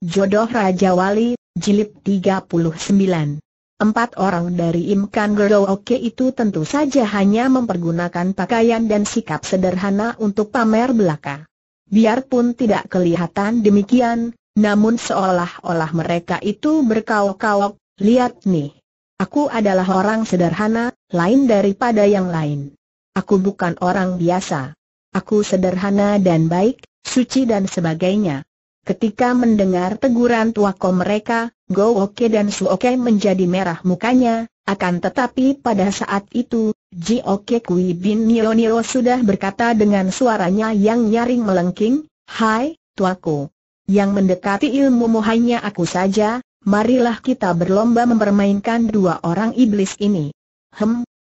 Jodoh Rajawali, Jilid 39. Empat orang dari Imkan Gerowoke itu tentu saja hanya mempergunakan pakaian dan sikap sederhana untuk pamer belaka. Biarpun tidak kelihatan demikian, namun seolah-olah mereka itu berkaok-kaok, "Lihat nih, aku adalah orang sederhana, lain daripada yang lain. Aku bukan orang biasa. Aku sederhana dan baik, suci dan sebagainya." Ketika mendengar teguran tuako mereka, Go Oke dan Su Oke menjadi merah mukanya, akan tetapi pada saat itu, Ji Oke Kui Bin Nio-nio sudah berkata dengan suaranya yang nyaring melengking, "Hai, tuaku. Yang mendekati ilmumu hanya aku saja, marilah kita berlomba mempermainkan dua orang iblis ini."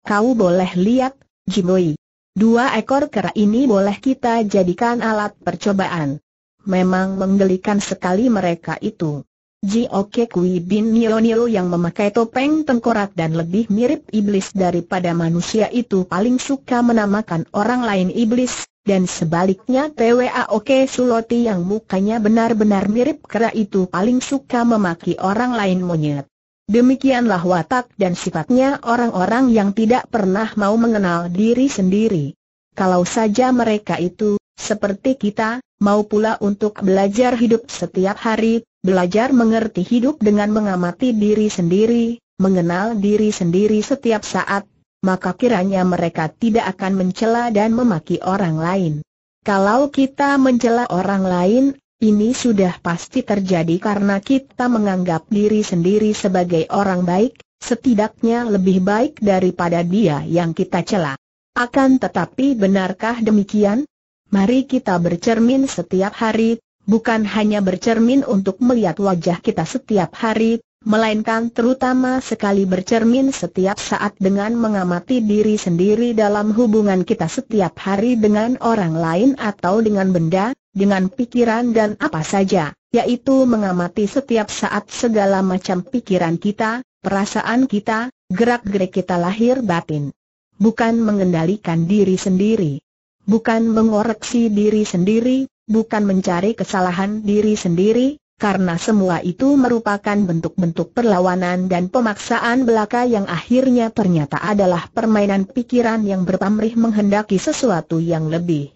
Kau boleh lihat, Jiboi. Dua ekor kera ini boleh kita jadikan alat percobaan." Memang menggelikan sekali mereka itu. Ji Oke Kui Bin Nio-nio yang memakai topeng tengkorak dan lebih mirip iblis daripada manusia itu paling suka menamakan orang lain iblis, dan sebaliknya TWA Oke Suloti yang mukanya benar-benar mirip kera itu paling suka memaki orang lain monyet. Demikianlah watak dan sifatnya orang-orang yang tidak pernah mau mengenal diri sendiri. Kalau saja mereka itu, seperti kita, mau pula untuk belajar hidup setiap hari, belajar mengerti hidup dengan mengamati diri sendiri, mengenal diri sendiri setiap saat, maka kiranya mereka tidak akan mencela dan memaki orang lain. Kalau kita mencela orang lain, ini sudah pasti terjadi karena kita menganggap diri sendiri sebagai orang baik, setidaknya lebih baik daripada dia yang kita cela. Akan tetapi benarkah demikian? Mari kita bercermin setiap hari, bukan hanya bercermin untuk melihat wajah kita setiap hari, melainkan terutama sekali bercermin setiap saat dengan mengamati diri sendiri dalam hubungan kita setiap hari dengan orang lain atau dengan benda, dengan pikiran dan apa saja, yaitu mengamati setiap saat segala macam pikiran kita, perasaan kita, gerak-gerik kita lahir batin. Bukan mengendalikan diri sendiri, bukan mengoreksi diri sendiri, bukan mencari kesalahan diri sendiri, karena semua itu merupakan bentuk-bentuk perlawanan dan pemaksaan belaka yang akhirnya ternyata adalah permainan pikiran yang berpamrih menghendaki sesuatu yang lebih.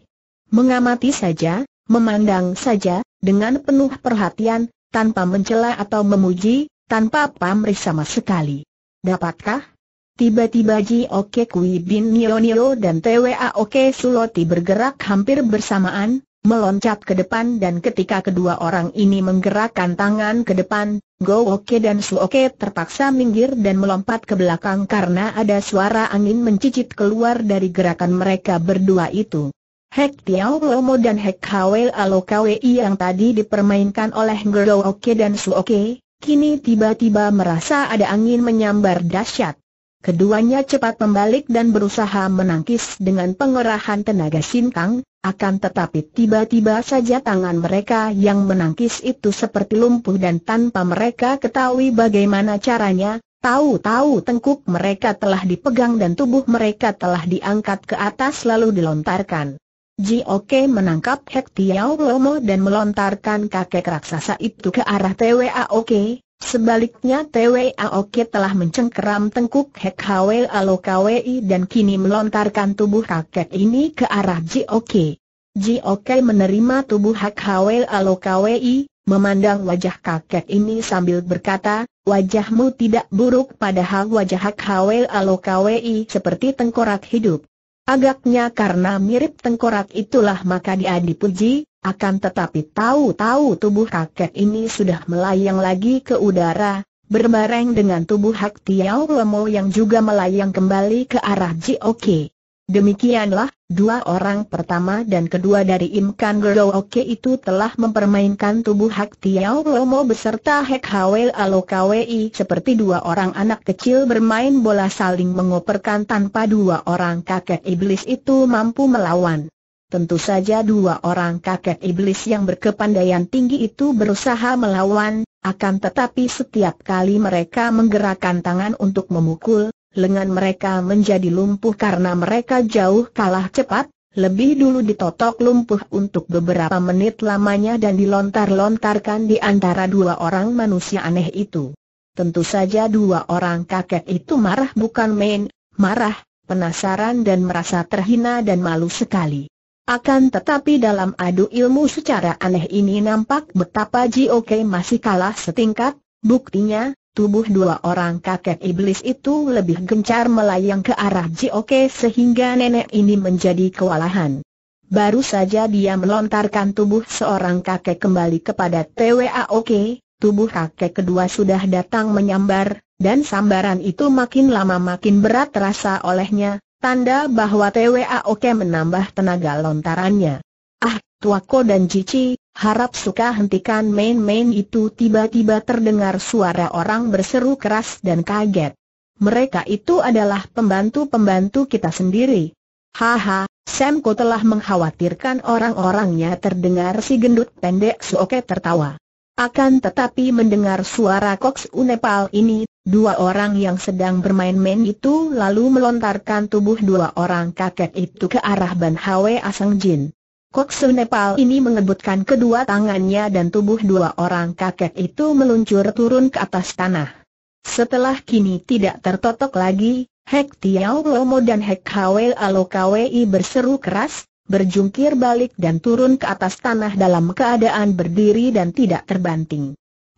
Mengamati saja, memandang saja, dengan penuh perhatian, tanpa mencela atau memuji, tanpa pamrih sama sekali. Dapatkah? Tiba-tiba Ji Oke Kui Bin Nio-nio dan TWA Oke Suloti bergerak hampir bersamaan, meloncat ke depan, dan ketika kedua orang ini menggerakkan tangan ke depan, Go Oke dan Su Oke terpaksa minggir dan melompat ke belakang karena ada suara angin mencicit keluar dari gerakan mereka berdua itu. Hek Tiaw Lomo dan Hek Hwa Lokawi yang tadi dipermainkan oleh Go Oke dan Su Oke, kini tiba-tiba merasa ada angin menyambar dahsyat. Keduanya cepat membalik dan berusaha menangkis dengan pengerahan tenaga sinkang, akan tetapi tiba-tiba saja tangan mereka yang menangkis itu seperti lumpuh dan tanpa mereka ketahui bagaimana caranya, tahu-tahu tengkuk mereka telah dipegang dan tubuh mereka telah diangkat ke atas lalu dilontarkan. Ji Oke menangkap Hek Tiaw Lomo dan melontarkan kakek raksasa itu ke arah TWA Oke. Sebaliknya TWA Oke telah mencengkeram tengkuk Hek Hwa Lokawi dan kini melontarkan tubuh kakek ini ke arah Ji Oke. Ji Oke menerima tubuh Hek Hwa Lokawi, memandang wajah kakek ini sambil berkata, "Wajahmu tidak buruk," padahal wajah Hek Hwa Lokawi seperti tengkorak hidup. Agaknya karena mirip tengkorak itulah maka dia dipuji, akan tetapi tahu-tahu tubuh kakek ini sudah melayang lagi ke udara, berbareng dengan tubuh Hek Tiaw Lomo yang juga melayang kembali ke arah Ji Oke. Demikianlah, dua orang pertama dan kedua dari Imkan Gerowoke itu telah mempermainkan tubuh Hek Tiaw Lomo beserta Hek Hwa Lokawi seperti dua orang anak kecil bermain bola saling mengoperkan tanpa dua orang kakek iblis itu mampu melawan. Tentu saja dua orang kakek iblis yang berkepandaian tinggi itu berusaha melawan, akan tetapi setiap kali mereka menggerakkan tangan untuk memukul, lengan mereka menjadi lumpuh karena mereka jauh kalah cepat, Lebih dulu ditotok lumpuh untuk beberapa menit lamanya dan dilontar-lontarkan di antara dua orang manusia aneh itu. Tentu saja dua orang kakek itu marah bukan main, marah, penasaran dan merasa terhina dan malu sekali. Akan tetapi dalam adu ilmu secara aneh ini nampak betapa Ji Oke masih kalah setingkat, buktinya, tubuh dua orang kakek iblis itu lebih gencar melayang ke arah Ji Oke sehingga nenek ini menjadi kewalahan. Baru saja dia melontarkan tubuh seorang kakek kembali kepada TWA Oke, tubuh kakek kedua sudah datang menyambar, dan sambaran itu makin lama makin berat terasa olehnya, tanda bahwa TWA Oke menambah tenaga lontarannya. Ah, tuako dan cici, harap suka hentikan main-main itu. Tiba-tiba terdengar suara orang berseru keras dan kaget. Mereka itu adalah pembantu-pembantu kita sendiri. Haha, Semko telah mengkhawatirkan orang-orangnya, terdengar si gendut pendek Su Oke tertawa. Akan tetapi mendengar suara Koksu Nepal ini, dua orang yang sedang bermain-main itu lalu melontarkan tubuh dua orang kakek itu ke arah Ban Hwa Asengjin. Koksu Nepal ini mengebutkan kedua tangannya dan tubuh dua orang kakek itu meluncur turun ke atas tanah. Setelah kini tidak tertotok lagi, Hek Tiaw Lomo dan Hek Hwa Lokawi berseru keras, berjungkir balik dan turun ke atas tanah dalam keadaan berdiri dan tidak terbanting.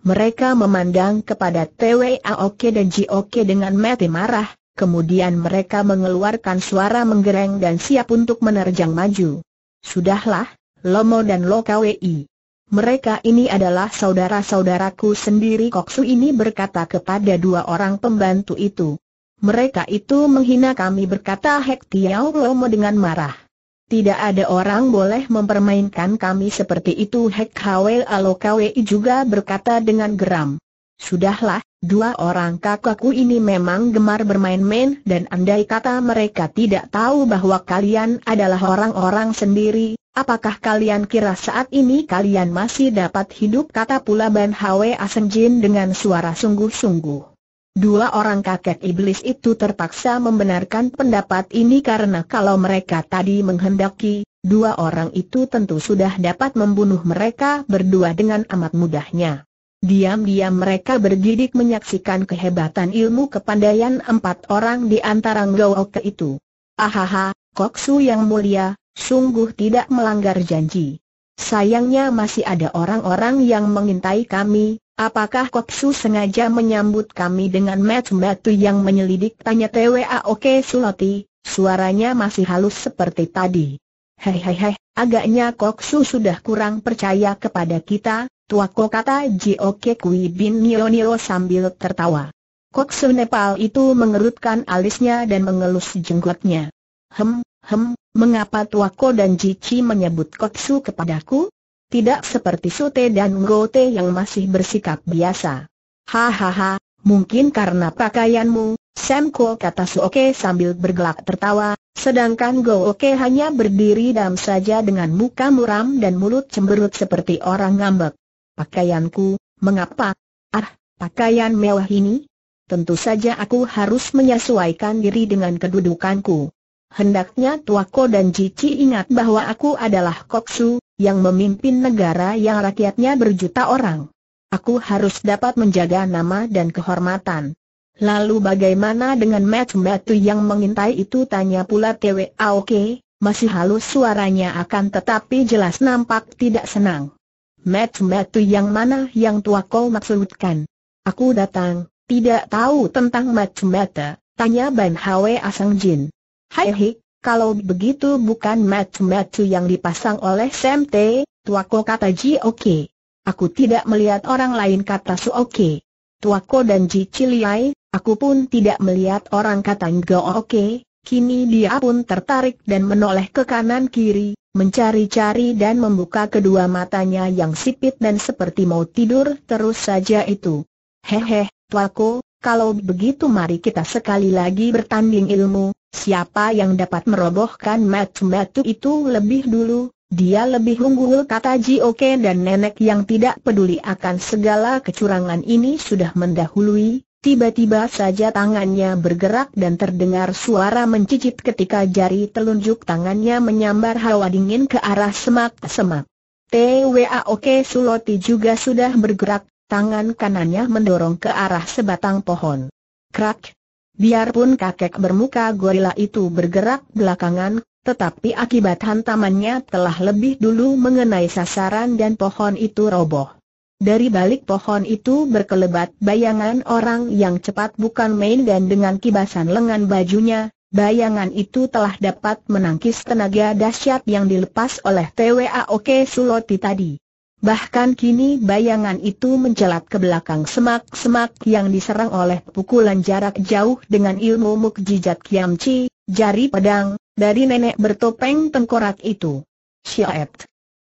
Mereka memandang kepada TWA Oke dan Ji Oke dengan mata marah, kemudian mereka mengeluarkan suara menggereng dan siap untuk menerjang maju. Sudahlah, Lomo dan Lokawi. Mereka ini adalah saudara-saudaraku sendiri, Koksu ini berkata kepada dua orang pembantu itu. Mereka itu menghina kami, berkata Hek Tiaw Lomo dengan marah. Tidak ada orang boleh mempermainkan kami seperti itu, Hek Hwa Lokawi juga berkata dengan geram. Sudahlah, dua orang kakakku ini memang gemar bermain-main dan andai kata mereka tidak tahu bahwa kalian adalah orang-orang sendiri, apakah kalian kira saat ini kalian masih dapat hidup, kata pula Ban Hwa Asengjin dengan suara sungguh-sungguh. Dua orang kakek iblis itu terpaksa membenarkan pendapat ini karena kalau mereka tadi menghendaki, dua orang itu tentu sudah dapat membunuh mereka berdua dengan amat mudahnya. Diam-diam mereka bergidik menyaksikan kehebatan ilmu kepandaian empat orang di antara Go Oke itu. Ahaha, Koksu yang mulia, sungguh tidak melanggar janji. Sayangnya masih ada orang-orang yang mengintai kami. Apakah Koksu sengaja menyambut kami dengan matu-matu yang menyelidik, tanya TWA Oke Suloti, suaranya masih halus seperti tadi. Hehehe, agaknya Koksu sudah kurang percaya kepada kita, tuako, kata Ji Oke Kui Bin Nio-nio sambil tertawa. Koksu Nepal itu mengerutkan alisnya dan mengelus jenggotnya. Mengapa tuako dan cici menyebut Koksu kepadaku? Tidak seperti Sote dan Ngote yang masih bersikap biasa. Hahaha, mungkin karena pakaianmu, Semko, kata Su Oke sambil bergelak tertawa, sedangkan Go Oke hanya berdiri diam saja dengan muka muram dan mulut cemberut seperti orang ngambek. Pakaianku, mengapa? Ah, pakaian mewah ini? Tentu saja aku harus menyesuaikan diri dengan kedudukanku. Hendaknya tuako dan cici ingat bahwa aku adalah Koksu, yang memimpin negara yang rakyatnya berjuta orang. Aku harus dapat menjaga nama dan kehormatan. Lalu bagaimana dengan matu-matu yang mengintai itu, tanya pula TWA Oke, masih halus suaranya akan tetapi jelas nampak tidak senang. Matu-matu yang mana yang tuako maksudkan? Aku datang, tidak tahu tentang matu-matu, tanya Ban Hwa Asengjin. Hai, kalau begitu bukan matu-matu yang dipasang oleh Semte, tuako, kata Ji Oke. Aku tidak melihat orang lain, kata Su Oke. Tuako dan cici liai, aku pun tidak melihat orang, kata Go Oke. Kini dia pun tertarik dan menoleh ke kanan kiri, mencari-cari dan membuka kedua matanya yang sipit dan seperti mau tidur terus saja itu. Hehe, tuako, kalau begitu mari kita sekali lagi bertanding ilmu. Siapa yang dapat merobohkan matu-matu itu lebih dulu, dia lebih unggul, kata Ji Oke, dan nenek yang tidak peduli akan segala kecurangan ini sudah mendahului, Tiba-tiba saja tangannya bergerak dan terdengar suara mencicit ketika jari telunjuk tangannya menyambar hawa dingin ke arah semak-semak. TWA Oke Suloti juga sudah bergerak, tangan kanannya mendorong ke arah sebatang pohon. Krak! Biarpun kakek bermuka gorila itu bergerak belakangan, tetapi akibat hantamannya telah lebih dulu mengenai sasaran dan pohon itu roboh. Dari balik pohon itu berkelebat bayangan orang yang cepat bukan main dan dengan kibasan lengan bajunya, bayangan itu telah dapat menangkis tenaga dahsyat yang dilepas oleh TWA Oke Suloti tadi. Bahkan kini bayangan itu mencelat ke belakang semak-semak yang diserang oleh pukulan jarak jauh dengan ilmu mukjizat kiamci, jari pedang dari nenek bertopeng tengkorak itu. Syiat.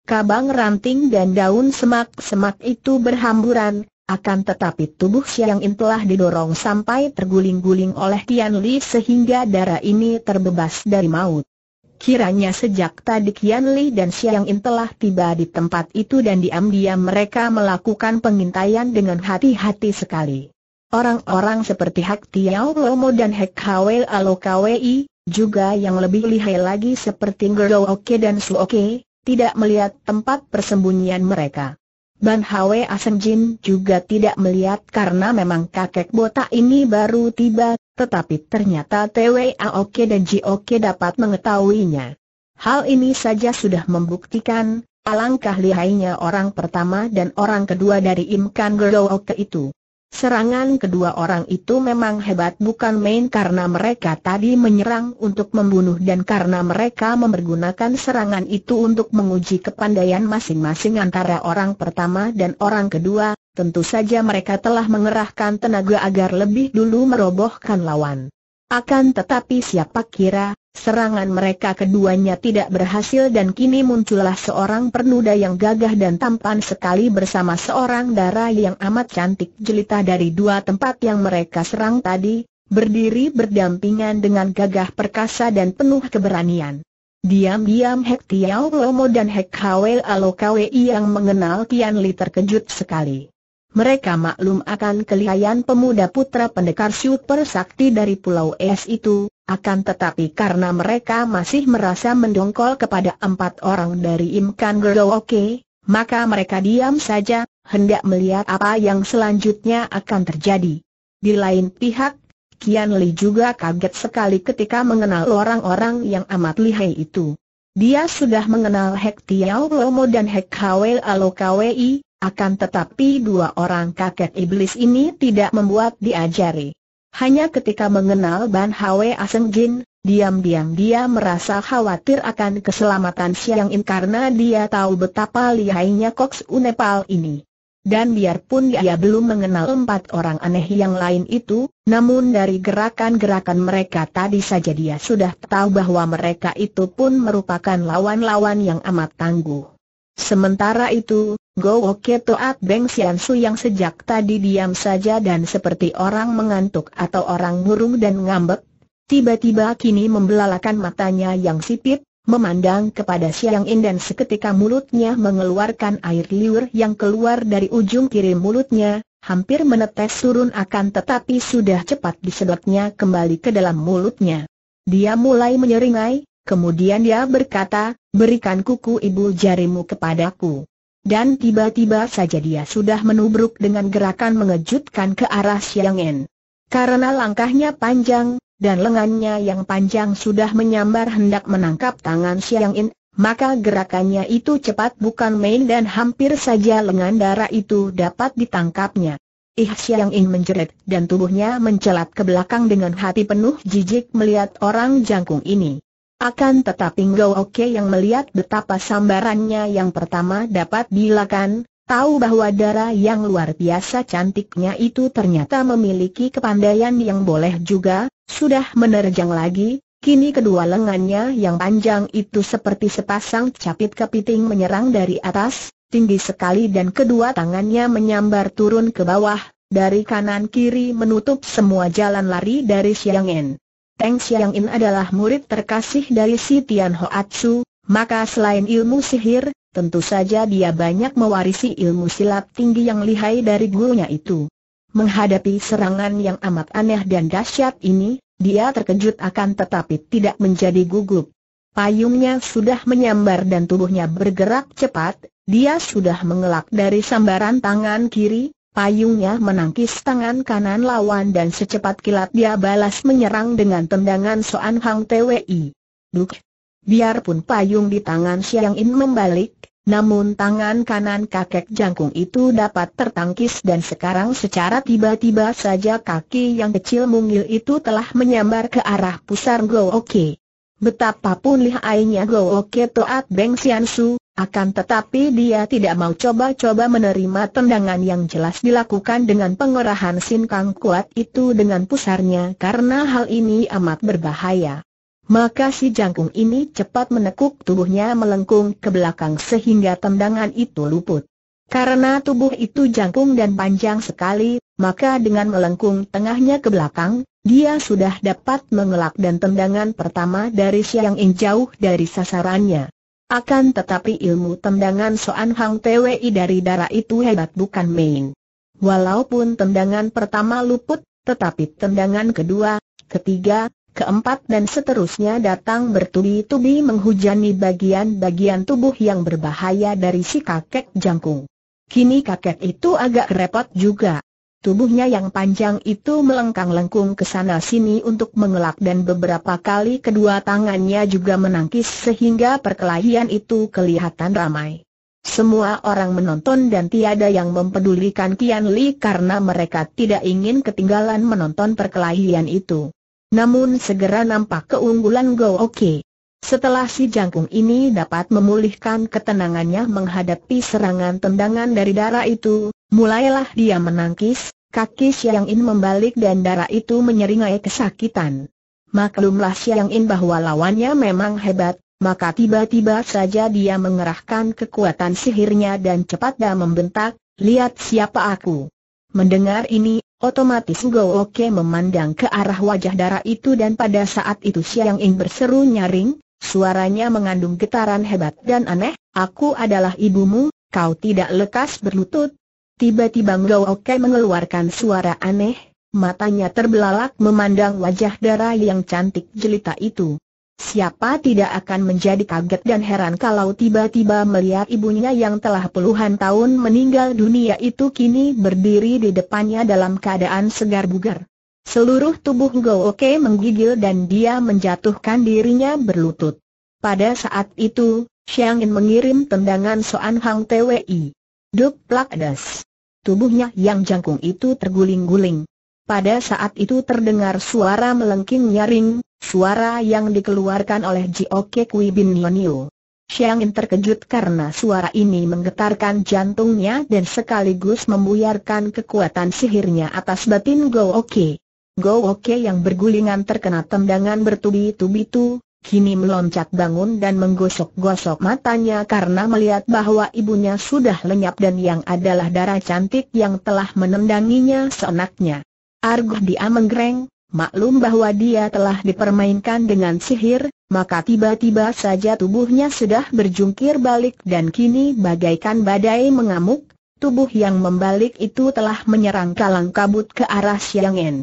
Kabang ranting dan daun semak-semak itu berhamburan, akan tetapi tubuh Siang In telah didorong sampai terguling-guling oleh Kian Li sehingga darah ini terbebas dari maut. Kiranya sejak tadi Kian Li dan Siang In telah tiba di tempat itu dan diam-diam mereka melakukan pengintaian dengan hati-hati sekali. Orang-orang seperti Hek Tiaw Lomo dan Hek Hwa Lokawi, juga yang lebih lihai lagi seperti Go Oke dan Su Oke, tidak melihat tempat persembunyian mereka. Ban Hwa Asengjin juga tidak melihat karena memang kakek botak ini baru tiba, tetapi ternyata TWA Oke dan Ji Oke dapat mengetahuinya. Hal ini saja sudah membuktikan alangkah lihainya orang pertama dan orang kedua dari Imkan Gerowoke itu. Serangan kedua orang itu memang hebat bukan main karena mereka tadi menyerang untuk membunuh dan karena mereka mempergunakan serangan itu untuk menguji kepandaian masing-masing antara orang pertama dan orang kedua, tentu saja mereka telah mengerahkan tenaga agar lebih dulu merobohkan lawan. Akan tetapi siapa kira, serangan mereka keduanya tidak berhasil dan kini muncullah seorang pernuda yang gagah dan tampan sekali bersama seorang dara yang amat cantik jelita dari dua tempat yang mereka serang tadi, berdiri berdampingan dengan gagah perkasa dan penuh keberanian. Diam-diam Hek Tiaw Lomo dan Hek Hwa Lokawi yang mengenal Kian Li terkejut sekali. Mereka maklum akan kelihaian pemuda putra pendekar super sakti dari Pulau Es itu, akan tetapi karena mereka masih merasa mendongkol kepada empat orang dari Imkan Gerowoke, maka mereka diam saja, hendak melihat apa yang selanjutnya akan terjadi. Di lain pihak, Kian Li juga kaget sekali ketika mengenal orang-orang yang amat lihai itu. Dia sudah mengenal Hek Tiaw Lomo dan Hek Hwa Lokawi. Akan tetapi dua orang kakek iblis ini tidak membuat diajari. Hanya ketika mengenal Ban Hwa Asengjin, diam-diam dia merasa khawatir akan keselamatan Siang In karena dia tahu betapa lihainya Koksu Nepal ini. Dan biarpun dia belum mengenal empat orang aneh yang lain itu, namun dari gerakan-gerakan mereka tadi saja dia sudah tahu bahwa mereka itu pun merupakan lawan-lawan yang amat tangguh. Sementara itu, Go Oke Toat Beng Sian Su yang sejak tadi diam saja dan seperti orang mengantuk atau orang murung dan ngambek, tiba-tiba kini membelalakan matanya yang sipit, memandang kepada Siang In dan seketika mulutnya mengeluarkan air liur yang keluar dari ujung kiri mulutnya, hampir menetes turun akan tetapi sudah cepat disedotnya kembali ke dalam mulutnya. Dia mulai menyeringai. Kemudian dia berkata, "Berikan kuku ibu jarimu kepadaku." Dan tiba-tiba saja dia sudah menubruk dengan gerakan mengejutkan ke arah Siang In. Karena langkahnya panjang, dan lengannya yang panjang sudah menyambar hendak menangkap tangan Siang In, maka gerakannya itu cepat bukan main dan hampir saja lengan dara itu dapat ditangkapnya. Siang In menjerit dan tubuhnya mencelat ke belakang dengan hati penuh jijik melihat orang jangkung ini. Akan tetapi Go Oke yang melihat betapa sambarannya yang pertama dapat dilakukan, tahu bahwa dara yang luar biasa cantiknya itu ternyata memiliki kepandaian yang boleh juga, sudah menerjang lagi, kini kedua lengannya yang panjang itu seperti sepasang capit kepiting menyerang dari atas, tinggi sekali dan kedua tangannya menyambar turun ke bawah, dari kanan kiri menutup semua jalan lari dari Siang In. Teng Siang In adalah murid terkasih dari si Tian Hoatsu, maka selain ilmu sihir, tentu saja dia banyak mewarisi ilmu silat tinggi yang lihai dari gurunya itu. Menghadapi serangan yang amat aneh dan dahsyat ini, dia terkejut akan tetapi tidak menjadi gugup. Payungnya sudah menyambar dan tubuhnya bergerak cepat, dia sudah mengelak dari sambaran tangan kiri, payungnya menangkis tangan kanan lawan dan secepat kilat dia balas menyerang dengan tendangan Soan Hang Twi. Duk! Biarpun payung di tangan Siang In membalik, namun tangan kanan kakek jangkung itu dapat tertangkis dan sekarang secara tiba-tiba saja kaki yang kecil mungil itu telah menyambar ke arah pusar Go Oke. Betapapun lihainya Go Oke Toat Beng Sian Su, akan tetapi dia tidak mau coba-coba menerima tendangan yang jelas dilakukan dengan pengerahan Sin Kang kuat itu dengan pusarnya karena hal ini amat berbahaya. Maka si jangkung ini cepat menekuk tubuhnya melengkung ke belakang sehingga tendangan itu luput. Karena tubuh itu jangkung dan panjang sekali, maka dengan melengkung tengahnya ke belakang, dia sudah dapat mengelak dan tendangan pertama dari Siang In jauh dari sasarannya. Akan tetapi ilmu tendangan Soan Hang Twi dari darah itu hebat bukan main. Walaupun tendangan pertama luput, tetapi tendangan kedua, ketiga, keempat dan seterusnya datang bertubi-tubi menghujani bagian-bagian tubuh yang berbahaya dari si kakek jangkung. Kini kakek itu agak repot juga. Tubuhnya yang panjang itu melengkang-lengkung ke sana-sini untuk mengelak dan beberapa kali kedua tangannya juga menangkis sehingga perkelahian itu kelihatan ramai. Semua orang menonton dan tiada yang mempedulikan Kian Li karena mereka tidak ingin ketinggalan menonton perkelahian itu. Namun segera nampak keunggulan Go Oke. Setelah si jangkung ini dapat memulihkan ketenangannya menghadapi serangan tendangan dari darah itu, mulailah dia menangkis, kaki Siang In membalik dan darah itu menyeringai kesakitan. Maklumlah Siang In bahwa lawannya memang hebat, maka tiba-tiba saja dia mengerahkan kekuatan sihirnya dan cepat dia membentak, "Lihat siapa aku!" Mendengar ini, otomatis Go Oke memandang ke arah wajah darah itu dan pada saat itu Siang In berseru nyaring, suaranya mengandung getaran hebat dan aneh, "Aku adalah ibumu, kau tidak lekas berlutut." Tiba-tiba Go Oke mengeluarkan suara aneh, matanya terbelalak memandang wajah darah yang cantik jelita itu. Siapa tidak akan menjadi kaget dan heran kalau tiba-tiba melihat ibunya yang telah puluhan tahun meninggal dunia itu kini berdiri di depannya dalam keadaan segar bugar. Seluruh tubuh Go Oke menggigil dan dia menjatuhkan dirinya berlutut. Pada saat itu, Siang In mengirim tendangan Soan Hang Twi. Duplak das. Tubuhnya yang jangkung itu terguling-guling. Pada saat itu terdengar suara melengking nyaring, suara yang dikeluarkan oleh Ji Oke Kui Bin Nio-nio. Siang In terkejut karena suara ini menggetarkan jantungnya dan sekaligus membuyarkan kekuatan sihirnya atas batin Go Oke. Go Oke yang bergulingan terkena tendangan bertubi-tubi itu, kini meloncat bangun dan menggosok-gosok matanya karena melihat bahwa ibunya sudah lenyap dan yang adalah darah cantik yang telah menendanginya seenaknya. Arguh dia menggereng, maklum bahwa dia telah dipermainkan dengan sihir, maka tiba-tiba saja tubuhnya sudah berjungkir balik dan kini bagaikan badai mengamuk, tubuh yang membalik itu telah menyerang kalang kabut ke arah Siang In.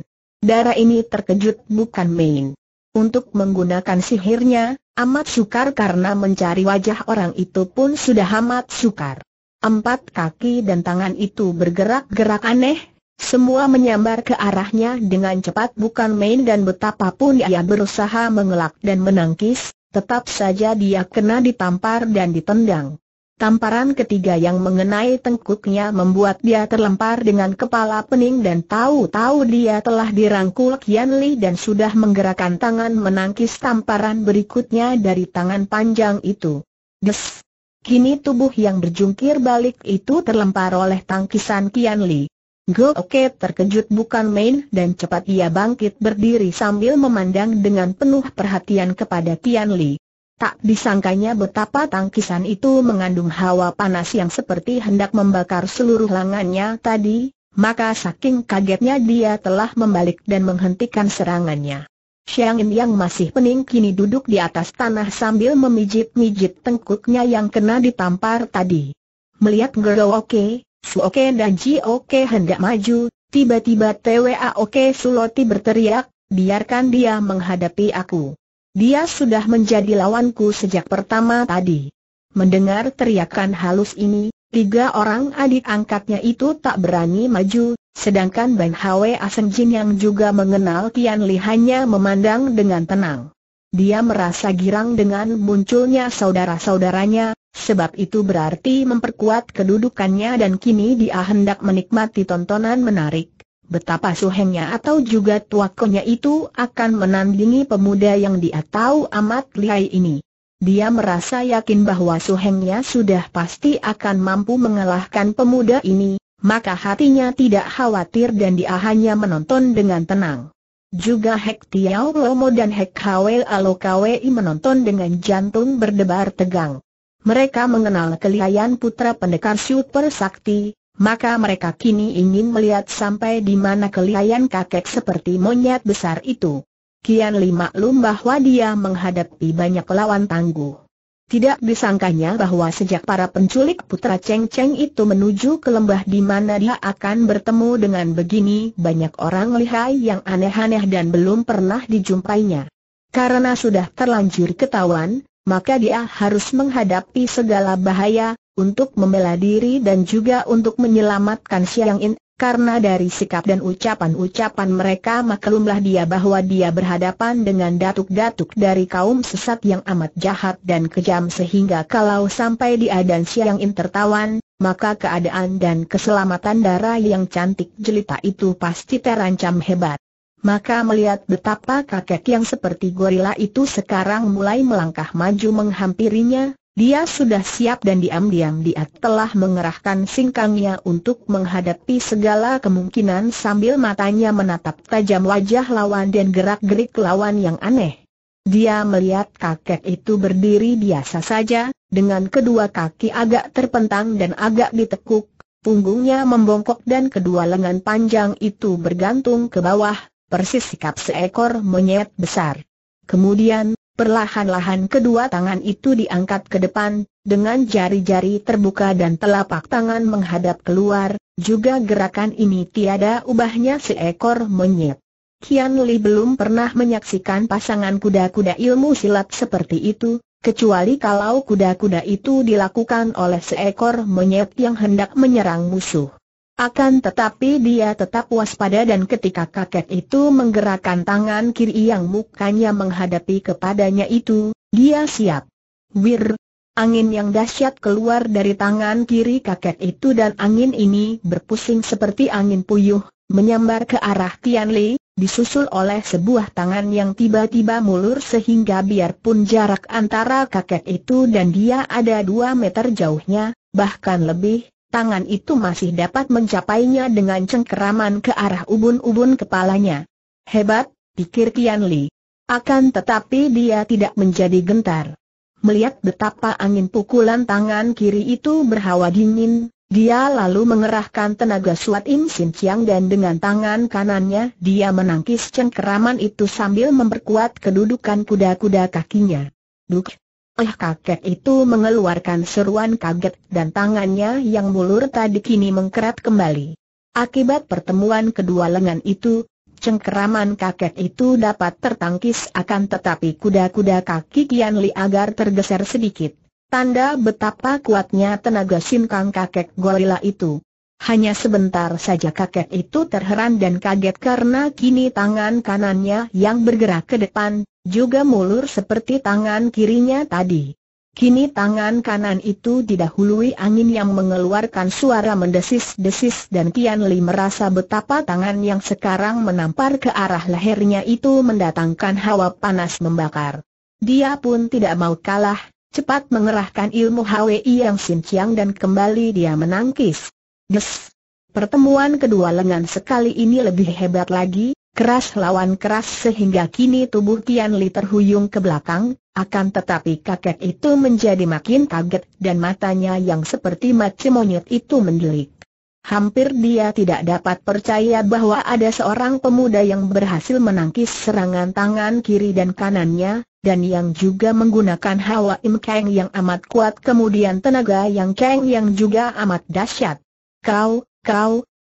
Darah ini terkejut bukan main. Untuk menggunakan sihirnya, amat sukar karena mencari wajah orang itu pun sudah amat sukar. Empat kaki dan tangan itu bergerak-gerak aneh. Semua menyambar ke arahnya dengan cepat bukan main dan betapapun dia berusaha mengelak dan menangkis, tetap saja dia kena ditampar dan ditendang. Tamparan ketiga yang mengenai tengkuknya membuat dia terlempar dengan kepala pening dan tahu-tahu dia telah dirangkul Kian Li dan sudah menggerakkan tangan menangkis tamparan berikutnya dari tangan panjang itu. Des! Kini tubuh yang berjungkir balik itu terlempar oleh tangkisan Kian Li. Go Oke terkejut bukan main dan cepat ia bangkit berdiri sambil memandang dengan penuh perhatian kepada Kian Li. Tak disangkanya betapa tangkisan itu mengandung hawa panas yang seperti hendak membakar seluruh lengannya tadi, maka saking kagetnya dia telah membalik dan menghentikan serangannya. Siang In yang masih pening kini duduk di atas tanah sambil memijit-mijit tengkuknya yang kena ditampar tadi. Melihat Go Oke, Su Oke dan Ji Oke hendak maju, Tiba-tiba TWA Oke Suloti berteriak, biarkan dia menghadapi aku. Dia sudah menjadi lawanku sejak pertama tadi. Mendengar teriakan halus ini, tiga orang adik angkatnya itu tak berani maju, sedangkan Ban Hwa Asengjin yang juga mengenal Kian Li hanya memandang dengan tenang. Dia merasa girang dengan munculnya saudara-saudaranya, sebab itu berarti memperkuat kedudukannya dan kini dia hendak menikmati tontonan menarik. Betapa suhengnya atau juga tuakonya itu akan menandingi pemuda yang dia tahu amat lihai ini. Dia merasa yakin bahwa suhengnya sudah pasti akan mampu mengalahkan pemuda ini, maka hatinya tidak khawatir dan dia hanya menonton dengan tenang. Juga Hek Tiaw Lomo dan Hek Hwa Lokawi menonton dengan jantung berdebar tegang. Mereka mengenal kelihayan putra pendekar super sakti. Maka mereka kini ingin melihat sampai di mana kelihayan kakek seperti monyet besar itu. Kian Li maklum bahwa dia menghadapi banyak lawan tangguh. Tidak disangkanya bahwa sejak para penculik putra Cheng Cheng itu menuju ke lembah di mana dia akan bertemu dengan begini banyak orang lihai yang aneh-aneh dan belum pernah dijumpainya. Karena sudah terlanjur ketahuan, maka dia harus menghadapi segala bahaya untuk membela diri dan juga untuk menyelamatkan Siang In, karena dari sikap dan ucapan-ucapan mereka maklumlah dia bahwa dia berhadapan dengan datuk-datuk dari kaum sesat yang amat jahat dan kejam, sehingga kalau sampai dia dan Siang In tertawan, maka keadaan dan keselamatan dara yang cantik jelita itu pasti terancam hebat. Maka melihat betapa kakek yang seperti gorila itu sekarang mulai melangkah maju menghampirinya, dia sudah siap dan diam-diam dia telah mengerahkan singkangnya untuk menghadapi segala kemungkinan sambil matanya menatap tajam wajah lawan dan gerak-gerik lawan yang aneh. Dia melihat kakek itu berdiri biasa saja, dengan kedua kaki agak terpentang dan agak ditekuk, punggungnya membongkok dan kedua lengan panjang itu bergantung ke bawah, persis sikap seekor monyet besar. Kemudian, perlahan-lahan kedua tangan itu diangkat ke depan, dengan jari-jari terbuka dan telapak tangan menghadap keluar, juga gerakan ini tiada ubahnya seekor monyet. Kian Li belum pernah menyaksikan pasangan kuda-kuda ilmu silat seperti itu, kecuali kalau kuda-kuda itu dilakukan oleh seekor monyet yang hendak menyerang musuh. Akan tetapi dia tetap waspada dan ketika kakek itu menggerakkan tangan kiri yang mukanya menghadapi kepadanya itu, dia siap. Wir! Angin yang dahsyat keluar dari tangan kiri kakek itu dan angin ini berpusing seperti angin puyuh, menyambar ke arah Kian Li, disusul oleh sebuah tangan yang tiba-tiba mulur sehingga biarpun jarak antara kakek itu dan dia ada 2 meter jauhnya, bahkan lebih, tangan itu masih dapat mencapainya dengan cengkeraman ke arah ubun-ubun kepalanya. Hebat, pikir Kian Li. Akan tetapi dia tidak menjadi gentar. Melihat betapa angin pukulan tangan kiri itu berhawa dingin, dia lalu mengerahkan tenaga Suat Im Sin Chiang dan dengan tangan kanannya dia menangkis cengkeraman itu sambil memperkuat kedudukan kuda-kuda kakinya. Duk! Kakek itu mengeluarkan seruan kaget dan tangannya yang mulur tadi kini mengkerat kembali. Akibat pertemuan kedua lengan itu, cengkeraman kakek itu dapat tertangkis akan tetapi kuda-kuda kaki Kian Li agar tergeser sedikit. Tanda betapa kuatnya tenaga sinkang kakek gorila itu. Hanya sebentar saja kakek itu terheran dan kaget karena kini tangan kanannya yang bergerak ke depan, juga mulur seperti tangan kirinya tadi. Kini tangan kanan itu didahului angin yang mengeluarkan suara mendesis-desis dan Kian Li merasa betapa tangan yang sekarang menampar ke arah lehernya itu mendatangkan hawa panas membakar. Dia pun tidak mau kalah, cepat mengerahkan ilmu Hwi yang sinciang dan kembali dia menangkis. Des. Pertemuan kedua lengan sekali ini lebih hebat lagi, keras lawan keras sehingga kini tubuh Kian Li terhuyung ke belakang, akan tetapi kakek itu menjadi makin kaget dan matanya yang seperti mata monyet itu mendelik. Hampir dia tidak dapat percaya bahwa ada seorang pemuda yang berhasil menangkis serangan tangan kiri dan kanannya, dan yang juga menggunakan hawa Im Kang yang amat kuat kemudian tenaga yang Kang yang juga amat dahsyat. Kau,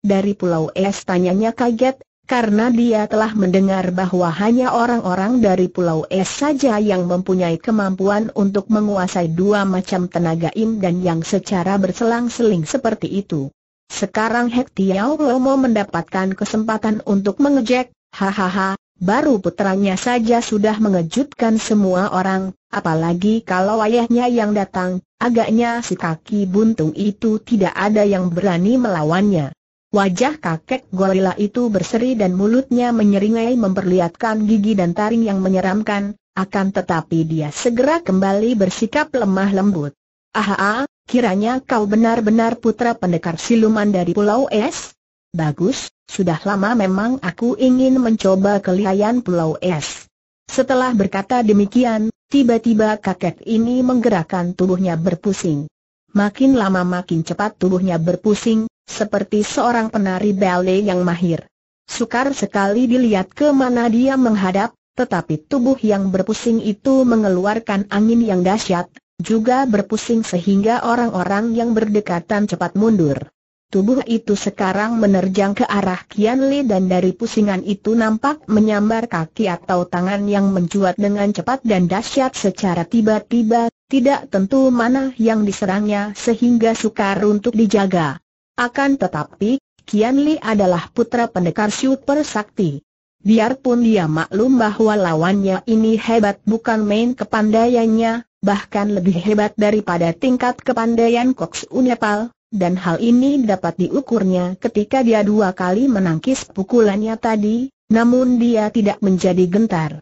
Dari Pulau Es, tanyanya kaget, karena dia telah mendengar bahwa hanya orang-orang dari Pulau Es saja yang mempunyai kemampuan untuk menguasai dua macam tenaga im dan yang secara berselang-seling seperti itu. Sekarang Hek Tiaw Lomo mendapatkan kesempatan untuk mengejek, hahaha, baru putranya saja sudah mengejutkan semua orang, apalagi kalau ayahnya yang datang, agaknya si kaki buntung itu tidak ada yang berani melawannya. Wajah kakek gorila itu berseri dan mulutnya menyeringai memperlihatkan gigi dan taring yang menyeramkan, akan tetapi dia segera kembali bersikap lemah lembut. Aha, kiranya kau benar-benar putra pendekar siluman dari Pulau Es? Bagus, sudah lama memang aku ingin mencoba kelihayan Pulau Es. Setelah berkata demikian, tiba-tiba kakek ini menggerakkan tubuhnya berpusing. Makin lama makin cepat tubuhnya berpusing, seperti seorang penari ballet yang mahir. Sukar sekali dilihat ke mana dia menghadap, tetapi tubuh yang berpusing itu mengeluarkan angin yang dahsyat, juga berpusing sehingga orang-orang yang berdekatan cepat mundur. Tubuh itu sekarang menerjang ke arah Kian Li dan dari pusingan itu nampak menyambar kaki atau tangan yang mencuat dengan cepat dan dahsyat secara tiba-tiba, tidak tentu mana yang diserangnya sehingga sukar untuk dijaga. Akan tetapi, Kian Li adalah putra pendekar super sakti. Biarpun dia maklum bahwa lawannya ini hebat bukan main kepandaiannya, bahkan lebih hebat daripada tingkat kepandaian Koksu Nepal, dan hal ini dapat diukurnya ketika dia dua kali menangkis pukulannya tadi, namun dia tidak menjadi gentar.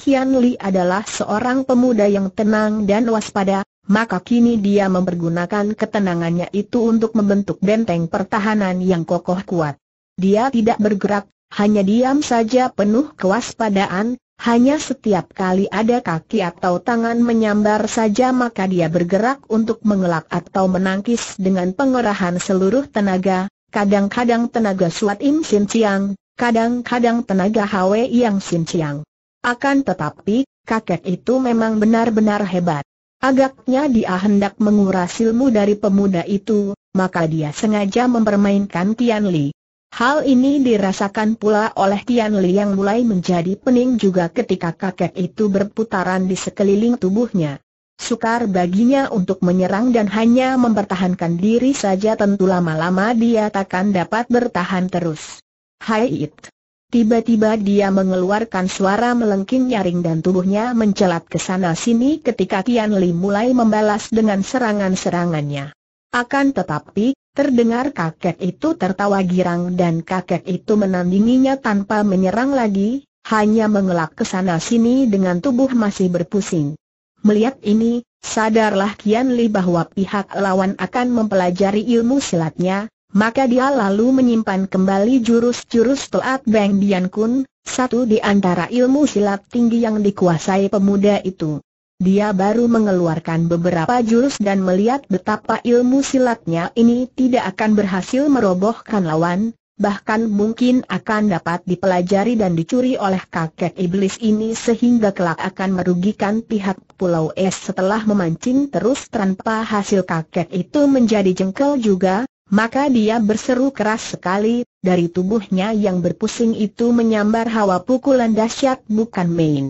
Kian Li adalah seorang pemuda yang tenang dan waspada. Maka kini dia mempergunakan ketenangannya itu untuk membentuk benteng pertahanan yang kokoh kuat. Dia tidak bergerak, hanya diam saja penuh kewaspadaan, hanya setiap kali ada kaki atau tangan menyambar saja maka dia bergerak untuk mengelak atau menangkis dengan pengerahan seluruh tenaga, kadang-kadang tenaga Suat Im Sin Ciang, kadang-kadang tenaga Hwe Yang Sin Ciang. Akan tetapi, kakek itu memang benar-benar hebat. Agaknya dia hendak menguras ilmu dari pemuda itu, maka dia sengaja mempermainkan Kian Li. Hal ini dirasakan pula oleh Kian Li yang mulai menjadi pening juga ketika kakek itu berputaran di sekeliling tubuhnya. Sukar baginya untuk menyerang dan hanya mempertahankan diri saja, tentu lama-lama dia takkan dapat bertahan terus. Hait! Tiba-tiba dia mengeluarkan suara melengking nyaring dan tubuhnya mencelat ke sana-sini ketika Kian Li mulai membalas dengan serangan-serangannya. Akan tetapi, terdengar kakek itu tertawa girang dan kakek itu menandinginya tanpa menyerang lagi, hanya mengelak ke sana-sini dengan tubuh masih berpusing. Melihat ini, sadarlah Kian Li bahwa pihak lawan akan mempelajari ilmu silatnya. Maka dia lalu menyimpan kembali jurus-jurus Toat Beng Dian Kun, satu di antara ilmu silat tinggi yang dikuasai pemuda itu. Dia baru mengeluarkan beberapa jurus dan melihat betapa ilmu silatnya ini tidak akan berhasil merobohkan lawan, bahkan mungkin akan dapat dipelajari dan dicuri oleh kakek iblis ini sehingga kelak akan merugikan pihak Pulau Es. Setelah memancing terus tanpa hasil, kakek itu menjadi jengkel juga. Maka dia berseru keras sekali, dari tubuhnya yang berpusing itu menyambar hawa pukulan dahsyat bukan main.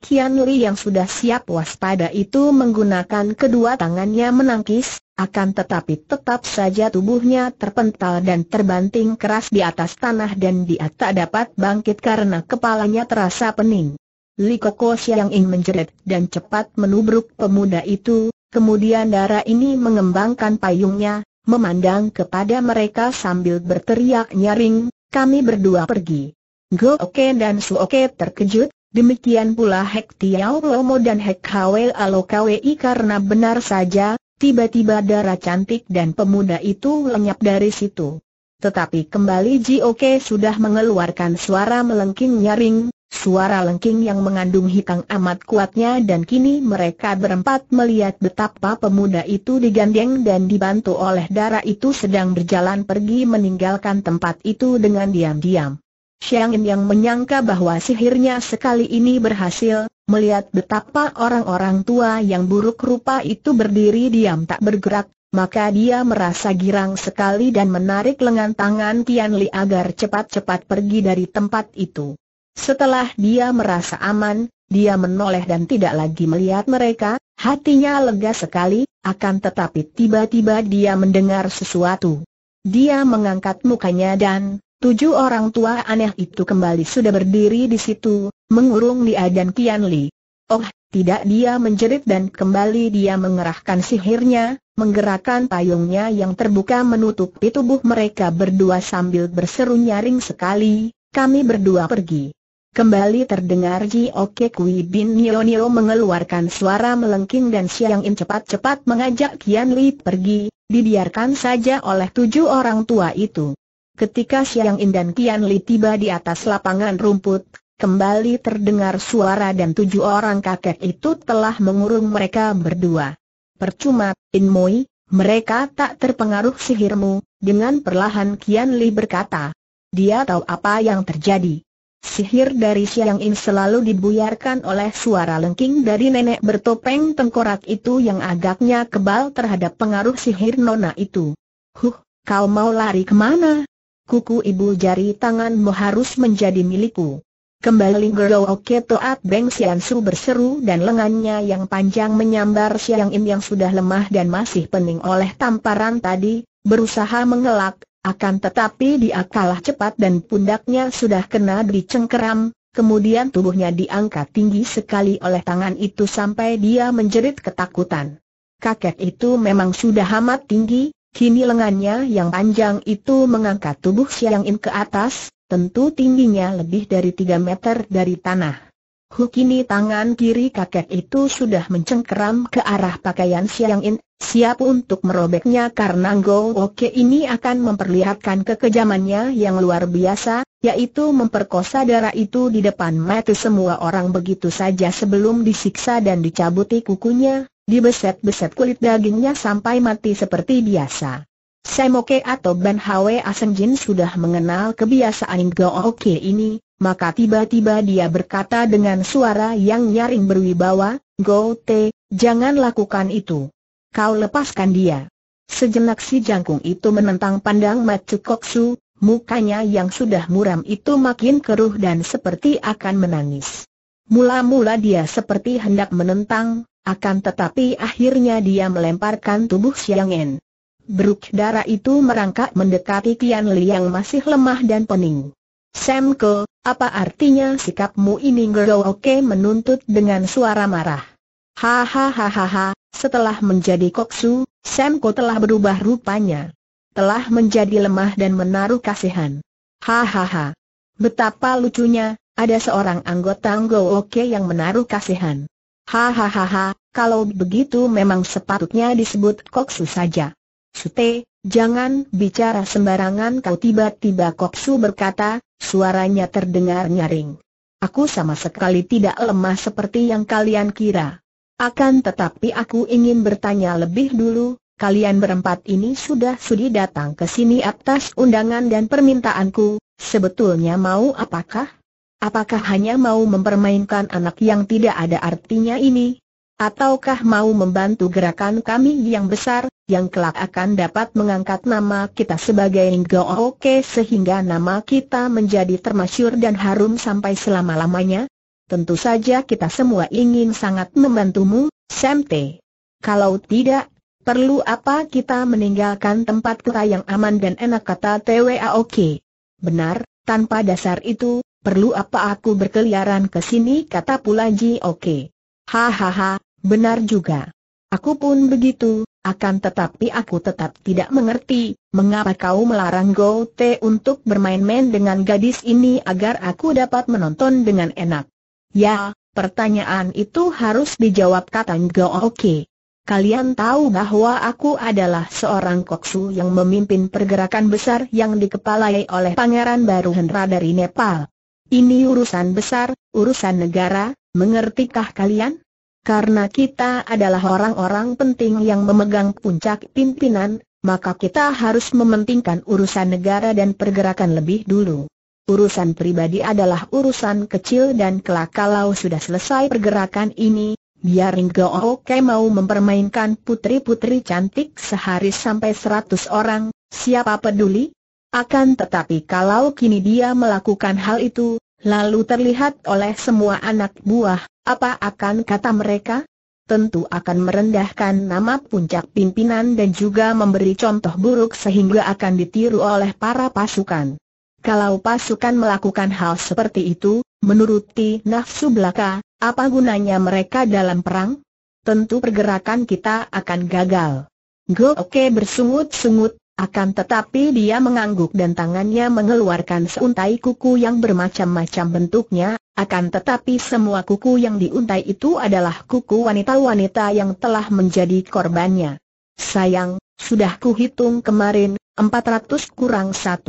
Kian Li yang sudah siap waspada itu menggunakan kedua tangannya menangkis, akan tetapi tetap saja tubuhnya terpental dan terbanting keras di atas tanah dan dia tak dapat bangkit karena kepalanya terasa pening. Li Koko Siang In menjerit dan cepat menubruk pemuda itu, kemudian darah ini mengembangkan payungnya, memandang kepada mereka sambil berteriak nyaring, kami berdua pergi. Go Oke dan Su Oke terkejut, demikian pula Hek Tiaw Lomo dan Hek Hwa Lokawi karena benar saja, tiba-tiba darah cantik dan pemuda itu lenyap dari situ. Tetapi kembali Ji Oke sudah mengeluarkan suara melengking nyaring, suara lengking yang mengandung hikang amat kuatnya dan kini mereka berempat melihat betapa pemuda itu digandeng dan dibantu oleh darah itu sedang berjalan pergi meninggalkan tempat itu dengan diam-diam. Siang In yang menyangka bahwa sihirnya sekali ini berhasil, melihat betapa orang-orang tua yang buruk rupa itu berdiri diam tak bergerak, maka dia merasa girang sekali dan menarik lengan tangan Kian Li agar cepat-cepat pergi dari tempat itu. Setelah dia merasa aman, dia menoleh dan tidak lagi melihat mereka, hatinya lega sekali, akan tetapi tiba-tiba dia mendengar sesuatu. Dia mengangkat mukanya dan... 7 orang tua aneh itu kembali sudah berdiri di situ, mengurung dia dan Kian Li. Oh, tidak, dia menjerit dan kembali dia mengerahkan sihirnya, menggerakkan payungnya yang terbuka menutupi tubuh mereka berdua sambil berseru nyaring sekali, kami berdua pergi. Kembali terdengar Ji Oke Kui Bin Nio-nio mengeluarkan suara melengking dan Siang In cepat-cepat mengajak Kian Li pergi, dibiarkan saja oleh 7 orang tua itu. Ketika Siang In dan Kian Li tiba di atas lapangan rumput, kembali terdengar suara dan 7 orang kakek itu telah mengurung mereka berdua. Percuma, In Moi, mereka tak terpengaruh sihirmu, dengan perlahan Kian Li berkata. Dia tahu apa yang terjadi. Sihir dari Siang In selalu dibuyarkan oleh suara lengking dari nenek bertopeng tengkorak itu yang agaknya kebal terhadap pengaruh sihir nona itu. Huh, kau mau lari kemana? Kuku ibu jari tanganmu harus menjadi milikku. Kembali Go Oke Toat Beng Sian Su berseru dan lengannya yang panjang menyambar Siang In yang sudah lemah dan masih pening oleh tamparan tadi, berusaha mengelak, akan tetapi dia kalah cepat dan pundaknya sudah kena dicengkeram, kemudian tubuhnya diangkat tinggi sekali oleh tangan itu sampai dia menjerit ketakutan. Kakek itu memang sudah amat tinggi. Kini lengannya yang panjang itu mengangkat tubuh Siang In ke atas, tentu tingginya lebih dari 3 meter dari tanah. Kini tangan kiri kakek itu sudah mencengkeram ke arah pakaian Siang In, siap untuk merobeknya karena Go Oke ini akan memperlihatkan kekejamannya yang luar biasa, yaitu memperkosa darah itu di depan mata semua orang begitu saja sebelum disiksa dan dicabuti kukunya. Dibeset-beset kulit dagingnya sampai mati seperti biasa. Semoke atau Ban Hwa Asengjin sudah mengenal kebiasaan Go Oke ini, maka tiba-tiba dia berkata dengan suara yang nyaring berwibawa, Go Te, jangan lakukan itu. Kau lepaskan dia. Sejenak si jangkung itu menentang pandang mata Koksu, mukanya yang sudah muram itu makin keruh dan seperti akan menangis. Mula-mula dia seperti hendak menentang, akan tetapi akhirnya dia melemparkan tubuh Siang In. Beruk darah itu merangkak mendekati Kian Li yang masih lemah dan pening. Semko, apa artinya sikapmu ini? Go Oke menuntut dengan suara marah. Hahaha, setelah menjadi koksu, Semko telah berubah rupanya. Telah menjadi lemah dan menaruh kasihan. Hahaha, betapa lucunya, ada seorang anggota Go Oke yang menaruh kasihan. Hahaha, kalau begitu memang sepatutnya disebut koksu saja. Sute, jangan bicara sembarangan kau. Tiba-tiba koksu berkata, suaranya terdengar nyaring. Aku sama sekali tidak lemah seperti yang kalian kira. Akan tetapi aku ingin bertanya lebih dulu, kalian berempat ini sudah sudi datang ke sini atas undangan dan permintaanku, sebetulnya mau apakah? Apakah hanya mau mempermainkan anak yang tidak ada artinya ini? Ataukah mau membantu gerakan kami yang besar, yang kelak akan dapat mengangkat nama kita sebagai Go Oke sehingga nama kita menjadi termasyhur dan harum sampai selama-lamanya? Tentu saja kita semua ingin sangat membantumu, Semte. Kalau tidak, perlu apa kita meninggalkan tempat kita yang aman dan enak, kata TWA Oke. Benar, tanpa dasar itu. Perlu apa aku berkeliaran ke sini, kata pula Ji Oke. Hahaha, benar juga. Aku pun begitu, akan tetapi aku tetap tidak mengerti, mengapa kau melarang Go Te untuk bermain-main dengan gadis ini agar aku dapat menonton dengan enak. Ya, pertanyaan itu harus dijawab, kata Go Oke. Kalian tahu bahwa aku adalah seorang koksu yang memimpin pergerakan besar yang dikepalai oleh Pangeran Baru Hendra dari Nepal. Ini urusan besar, urusan negara, mengertikah kalian? Karena kita adalah orang-orang penting yang memegang puncak pimpinan, maka kita harus mementingkan urusan negara dan pergerakan lebih dulu. Urusan pribadi adalah urusan kecil dan kelak kalau sudah selesai pergerakan ini, biarin Go Oke mau mempermainkan putri-putri cantik sehari sampai 100 orang, siapa peduli? Akan tetapi kalau kini dia melakukan hal itu, lalu terlihat oleh semua anak buah, apa akan kata mereka? Tentu akan merendahkan nama puncak pimpinan dan juga memberi contoh buruk sehingga akan ditiru oleh para pasukan. Kalau pasukan melakukan hal seperti itu, menuruti nafsu belaka, apa gunanya mereka dalam perang? Tentu pergerakan kita akan gagal. Go Oke bersungut-sungut, akan tetapi dia mengangguk dan tangannya mengeluarkan seuntai kuku yang bermacam-macam bentuknya, akan tetapi semua kuku yang diuntai itu adalah kuku wanita-wanita yang telah menjadi korbannya. Sayang, sudah kuhitung kemarin, 400 kurang 1.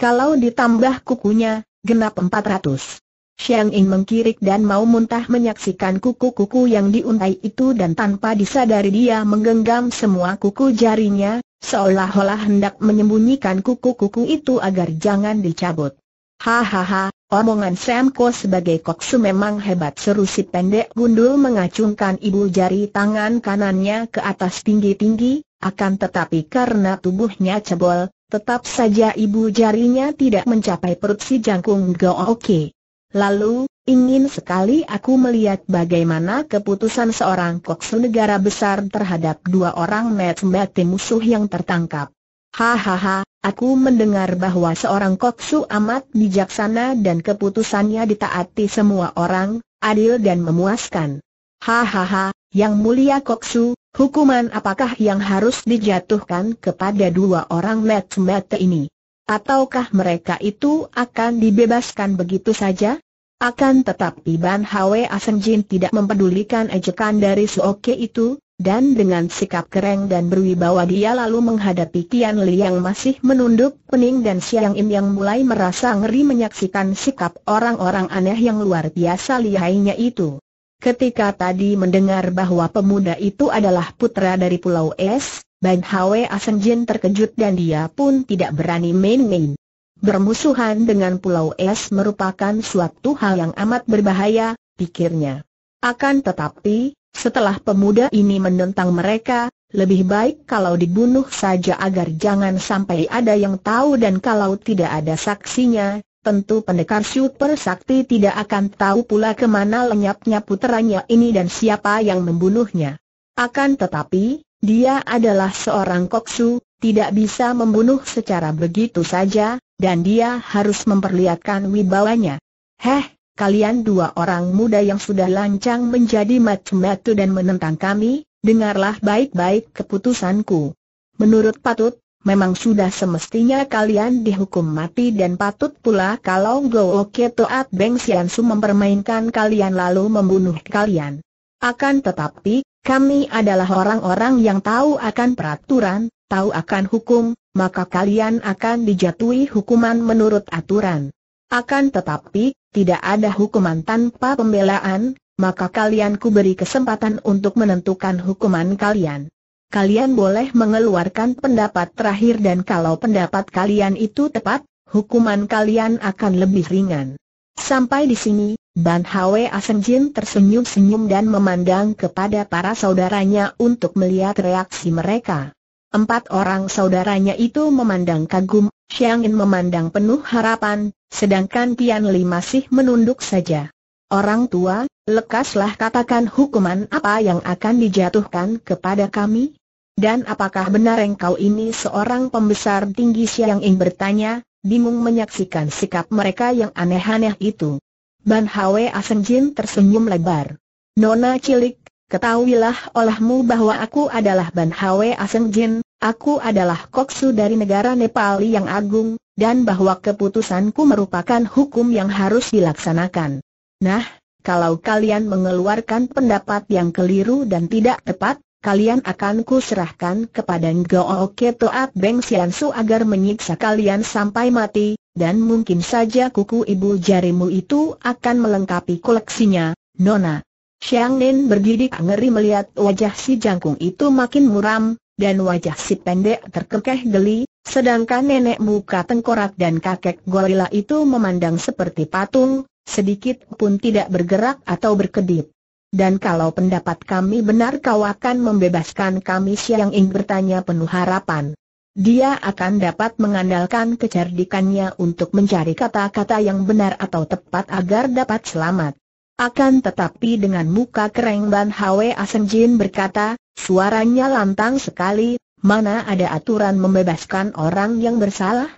Kalau ditambah kukunya, genap 400. Siang In mengkirik dan mau muntah menyaksikan kuku-kuku yang diuntai itu, dan tanpa disadari dia menggenggam semua kuku jarinya, seolah-olah hendak menyembunyikan kuku-kuku itu agar jangan dicabut. Hahaha, omongan Semko sebagai koksu memang hebat, seru si pendek gundul mengacungkan ibu jari tangan kanannya ke atas tinggi-tinggi, akan tetapi karena tubuhnya cebol, tetap saja ibu jarinya tidak mencapai perut si jangkung Go Oke. Lalu, ingin sekali aku melihat bagaimana keputusan seorang koksu negara besar terhadap 2 orang mate musuh yang tertangkap. Hahaha, aku mendengar bahwa seorang koksu amat bijaksana dan keputusannya ditaati semua orang, adil dan memuaskan. Hahaha, yang mulia koksu, hukuman apakah yang harus dijatuhkan kepada 2 orang mate ini? Ataukah mereka itu akan dibebaskan begitu saja? Akan tetapi Ban Hwa Asengjin tidak mempedulikan ejekan dari Su Oke itu, dan dengan sikap keren dan berwibawa dia lalu menghadapi Kian Li yang masih menunduk pening dan Siang In yang mulai merasa ngeri menyaksikan sikap orang-orang aneh yang luar biasa lihainya itu. Ketika tadi mendengar bahwa pemuda itu adalah putra dari Pulau Es, Ban Hwa Asengjin terkejut dan dia pun tidak berani main-main. Bermusuhan dengan Pulau Es merupakan suatu hal yang amat berbahaya, pikirnya. Akan tetapi, setelah pemuda ini menentang mereka, lebih baik kalau dibunuh saja agar jangan sampai ada yang tahu, dan kalau tidak ada saksinya, tentu pendekar super sakti tidak akan tahu pula kemana lenyapnya puteranya ini dan siapa yang membunuhnya. Akan tetapi, dia adalah seorang koksu, tidak bisa membunuh secara begitu saja, dan dia harus memperlihatkan wibawanya. Heh, kalian 2 orang muda yang sudah lancang menjadi matu-matu dan menentang kami, dengarlah baik-baik keputusanku. Menurut patut, memang sudah semestinya kalian dihukum mati, dan patut pula kalau Go Oke Toat Beng Siansu mempermainkan kalian lalu membunuh kalian. Akan tetapi, kami adalah orang-orang yang tahu akan peraturan, tahu akan hukum, maka kalian akan dijatuhi hukuman menurut aturan. Akan tetapi, tidak ada hukuman tanpa pembelaan, maka kalian kuberi kesempatan untuk menentukan hukuman kalian. Kalian boleh mengeluarkan pendapat terakhir, dan kalau pendapat kalian itu tepat, hukuman kalian akan lebih ringan. Sampai di sini, Ban Hwa Asengjin tersenyum-senyum dan memandang kepada para saudaranya untuk melihat reaksi mereka. 4 orang saudaranya itu memandang kagum, Siang In memandang penuh harapan, sedangkan Kian Li masih menunduk saja. Orang tua, lekaslah katakan hukuman apa yang akan dijatuhkan kepada kami? Dan apakah benar engkau ini seorang pembesar tinggi? Siang In bertanya, bingung menyaksikan sikap mereka yang aneh-aneh itu. Ban Hwa Asengjin tersenyum lebar. Nona cilik, ketahuilah olehmu bahwa aku adalah Ban Hwa Asengjin, aku adalah koksu dari negara Nepal yang agung, dan bahwa keputusanku merupakan hukum yang harus dilaksanakan. Nah, kalau kalian mengeluarkan pendapat yang keliru dan tidak tepat, kalian akan kuserahkan kepada Go Oke Toat Beng Siansu agar menyiksa kalian sampai mati, dan mungkin saja kuku ibu jarimu itu akan melengkapi koleksinya, Nona. Siang In bergidik ngeri melihat wajah si jangkung itu makin muram, dan wajah si pendek terkekeh geli, sedangkan nenek muka tengkorak dan kakek gorila itu memandang seperti patung, sedikit pun tidak bergerak atau berkedip. Dan kalau pendapat kami benar, kau akan membebaskan kami." Siang In bertanya penuh harapan. Dia akan dapat mengandalkan kecerdikannya untuk mencari kata-kata yang benar atau tepat agar dapat selamat. Akan tetapi dengan muka kereng Ban Hwa Asengjin berkata, suaranya lantang sekali, "Mana ada aturan membebaskan orang yang bersalah?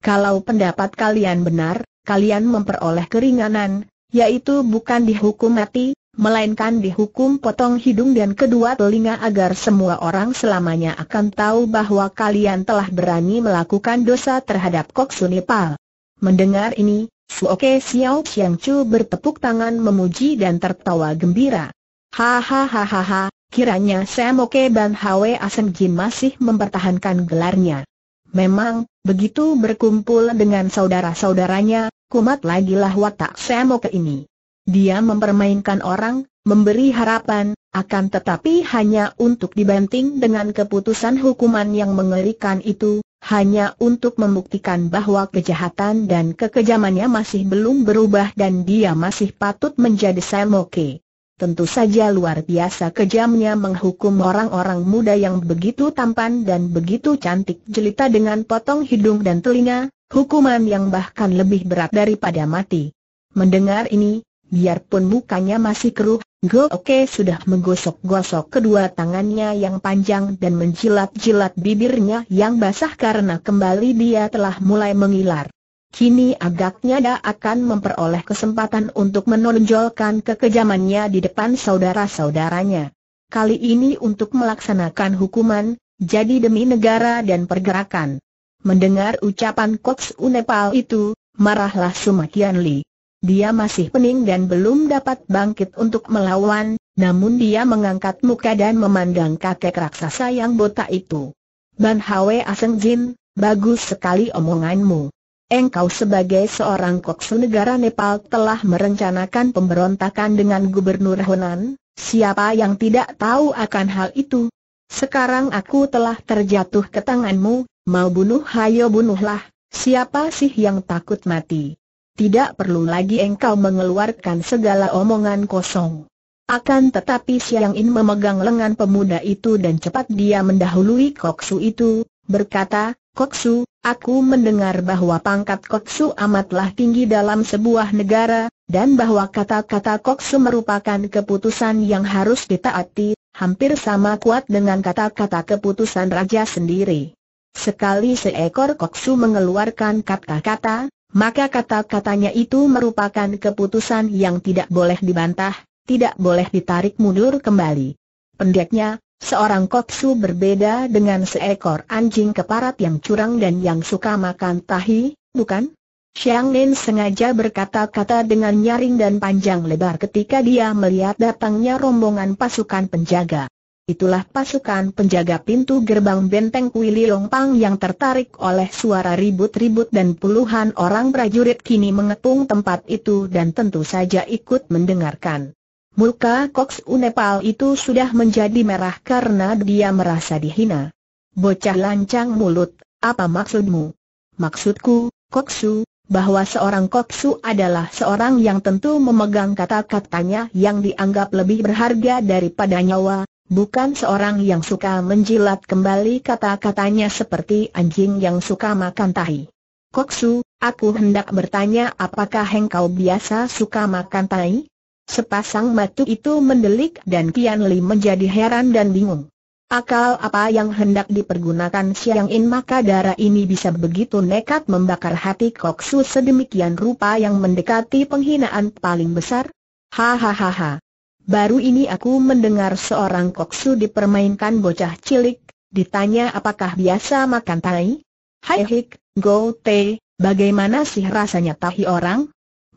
Kalau pendapat kalian benar, kalian memperoleh keringanan, yaitu bukan dihukum mati, melainkan dihukum potong hidung dan kedua telinga, agar semua orang selamanya akan tahu bahwa kalian telah berani melakukan dosa terhadap Koksu Nepal." Mendengar ini, Su Oke Xiao Xiang Chu bertepuk tangan memuji dan tertawa gembira. "Hahaha, kiranya Sam Oke Ban Hwa Asengjin masih mempertahankan gelarnya. Memang, begitu berkumpul dengan saudara-saudaranya, kumat lagilah watak Sam Oke ini. Dia mempermainkan orang, memberi harapan, akan tetapi hanya untuk dibanting dengan keputusan hukuman yang mengerikan itu, hanya untuk membuktikan bahwa kejahatan dan kekejamannya masih belum berubah dan dia masih patut menjadi Sam Oke. Tentu saja luar biasa kejamnya menghukum orang-orang muda yang begitu tampan dan begitu cantik jelita dengan potong hidung dan telinga, hukuman yang bahkan lebih berat daripada mati." Mendengar ini, biarpun mukanya masih keruh, Go Oke sudah menggosok-gosok kedua tangannya yang panjang dan menjilat-jilat bibirnya yang basah karena kembali dia telah mulai mengilar. Kini agaknya dia akan memperoleh kesempatan untuk menonjolkan kekejamannya di depan saudara-saudaranya. Kali ini untuk melaksanakan hukuman, jadi demi negara dan pergerakan. Mendengar ucapan Koksu Nepal itu, marahlah Suma Kian Li. Dia masih pening dan belum dapat bangkit untuk melawan, namun dia mengangkat muka dan memandang kakek raksasa yang botak itu. "Ban Hwa Asengjin, bagus sekali omonganmu. Engkau sebagai seorang koksu negara Nepal telah merencanakan pemberontakan dengan Gubernur Honan, siapa yang tidak tahu akan hal itu. Sekarang aku telah terjatuh ke tanganmu, mau bunuh hayo bunuhlah, siapa sih yang takut mati? Tidak perlu lagi engkau mengeluarkan segala omongan kosong." Akan tetapi Siang In memegang lengan pemuda itu dan cepat dia mendahului koksu itu, berkata, "Koksu, aku mendengar bahwa pangkat koksu amatlah tinggi dalam sebuah negara, dan bahwa kata-kata koksu merupakan keputusan yang harus ditaati, hampir sama kuat dengan kata-kata keputusan raja sendiri. Sekali seekor koksu mengeluarkan kata-kata, maka kata-katanya itu merupakan keputusan yang tidak boleh dibantah, tidak boleh ditarik mundur kembali. Pendeknya, seorang koksu berbeda dengan seekor anjing keparat yang curang dan yang suka makan tahi, bukan?" Siang In sengaja berkata-kata dengan nyaring dan panjang lebar ketika dia melihat datangnya rombongan pasukan penjaga. Itulah pasukan penjaga pintu gerbang benteng Wililongpang yang tertarik oleh suara ribut-ribut dan puluhan orang prajurit kini mengepung tempat itu dan tentu saja ikut mendengarkan. Muka Koksu Nepal itu sudah menjadi merah karena dia merasa dihina. "Bocah lancang mulut, apa maksudmu?" "Maksudku, Koksu, bahwa seorang koksu adalah seorang yang tentu memegang kata-katanya yang dianggap lebih berharga daripada nyawa. Bukan seorang yang suka menjilat kembali kata-katanya seperti anjing yang suka makan tahi." "Koksu, aku hendak bertanya, apakah engkau biasa suka makan tahi?" Sepasang mata itu mendelik dan Kian Li menjadi heran dan bingung. Akal apa yang hendak dipergunakan Siang In maka darah ini bisa begitu nekat membakar hati koksu sedemikian rupa yang mendekati penghinaan paling besar? "Hahaha. Baru ini aku mendengar seorang koksu dipermainkan bocah cilik, ditanya apakah biasa makan tahi? Haihik, Go Te, bagaimana sih rasanya tahi orang?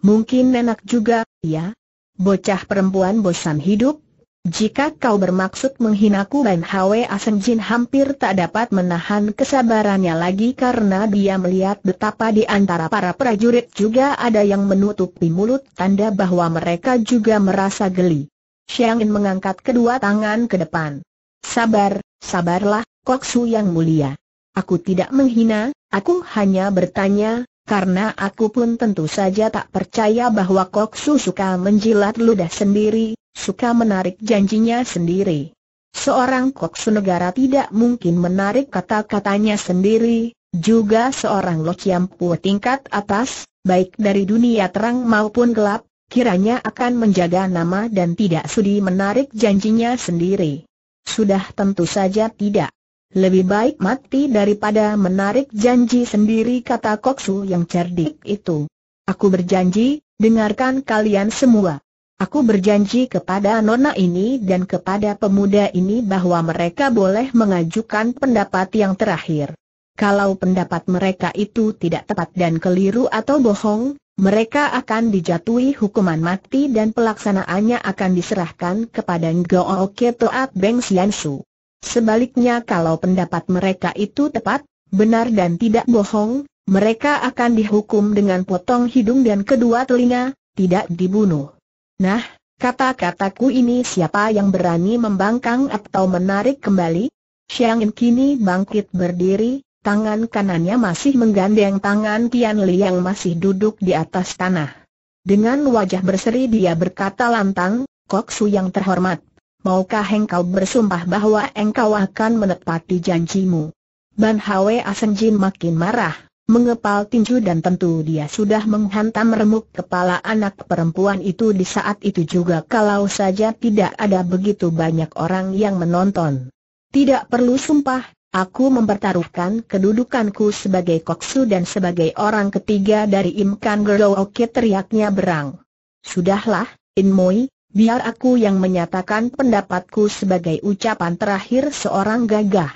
Mungkin enak juga, ya? Bocah perempuan bosan hidup. Jika kau bermaksud menghinaku." Ban Hwa Asengjin hampir tak dapat menahan kesabarannya lagi karena dia melihat betapa di antara para prajurit juga ada yang menutupi mulut, tanda bahwa mereka juga merasa geli. Siang In mengangkat kedua tangan ke depan. "Sabar, sabarlah, koksu yang mulia. Aku tidak menghina, aku hanya bertanya, karena aku pun tentu saja tak percaya bahwa koksu suka menjilat ludah sendiri, suka menarik janjinya sendiri. Seorang Koksu negara tidak mungkin menarik kata-katanya sendiri, juga seorang Lokiampu tingkat atas, baik dari dunia terang maupun gelap, kiranya akan menjaga nama dan tidak sudi menarik janjinya sendiri. Sudah tentu saja tidak. Lebih baik mati daripada menarik janji sendiri, kata Koksu yang cerdik itu. Aku berjanji, dengarkan kalian semua. Aku berjanji kepada nona ini dan kepada pemuda ini bahwa mereka boleh mengajukan pendapat yang terakhir. Kalau pendapat mereka itu tidak tepat dan keliru atau bohong, mereka akan dijatuhi hukuman mati dan pelaksanaannya akan diserahkan kepada Go Oke Toat Beng Sian Su. Sebaliknya, kalau pendapat mereka itu tepat, benar dan tidak bohong, mereka akan dihukum dengan potong hidung dan kedua telinga, tidak dibunuh. Nah, kata-kataku ini siapa yang berani membangkang atau menarik kembali? Siang In kini bangkit berdiri, tangan kanannya masih menggandeng tangan Kian Li yang masih duduk di atas tanah. Dengan wajah berseri dia berkata lantang, "Koksu yang terhormat, maukah engkau bersumpah bahwa engkau akan menepati janjimu?" Ban Hwa Asengjin makin marah, mengepal tinju dan tentu dia sudah menghantam remuk kepala anak perempuan itu di saat itu juga kalau saja tidak ada begitu banyak orang yang menonton. Tidak perlu sumpah, aku mempertaruhkan kedudukanku sebagai Koksu dan sebagai orang ketiga dari Imkan Gerowoke, teriaknya berang. Sudahlah, Inmoi. Biar aku yang menyatakan pendapatku sebagai ucapan terakhir seorang gagah.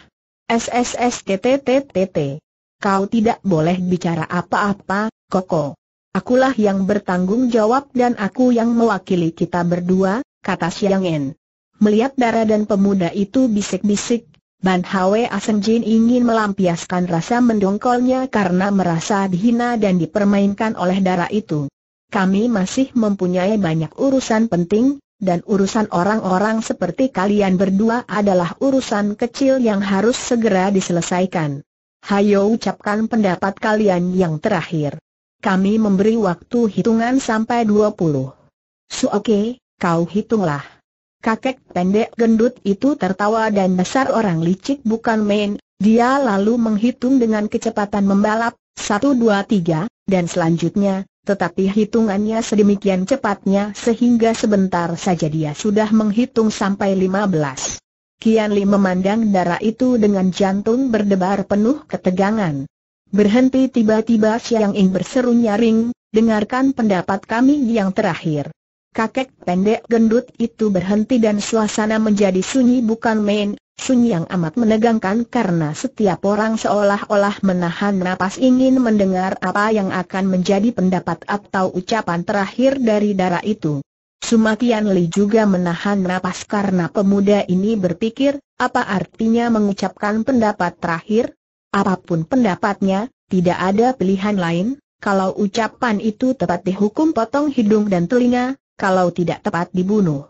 SSSTTTTT. Kau tidak boleh bicara apa-apa, Koko. Akulah yang bertanggung jawab dan aku yang mewakili kita berdua, kata Siang In. Melihat darah dan pemuda itu bisik-bisik, Ban Hwa Asengjin ingin melampiaskan rasa mendongkolnya karena merasa dihina dan dipermainkan oleh darah itu. Kami masih mempunyai banyak urusan penting, dan urusan orang-orang seperti kalian berdua adalah urusan kecil yang harus segera diselesaikan. Hayo ucapkan pendapat kalian yang terakhir. Kami memberi waktu hitungan sampai 20. Su Oke, kau hitunglah. Kakek pendek gendut itu tertawa dan dasar orang licik bukan main, dia lalu menghitung dengan kecepatan membalap, 1, 2, 3, dan selanjutnya. Tetapi hitungannya sedemikian cepatnya sehingga sebentar saja dia sudah menghitung sampai 15. Kian Li memandang darah itu dengan jantung berdebar penuh ketegangan. Berhenti, tiba-tiba Siang In berseru nyaring, dengarkan pendapat kami yang terakhir. Kakek pendek gendut itu berhenti dan suasana menjadi sunyi bukan main, sunyi yang amat menegangkan karena setiap orang seolah-olah menahan napas ingin mendengar apa yang akan menjadi pendapat atau ucapan terakhir dari darah itu. Suma Kian Li juga menahan napas karena pemuda ini berpikir, apa artinya mengucapkan pendapat terakhir? Apapun pendapatnya, tidak ada pilihan lain, kalau ucapan itu tepat dihukum potong hidung dan telinga, kalau tidak tepat dibunuh.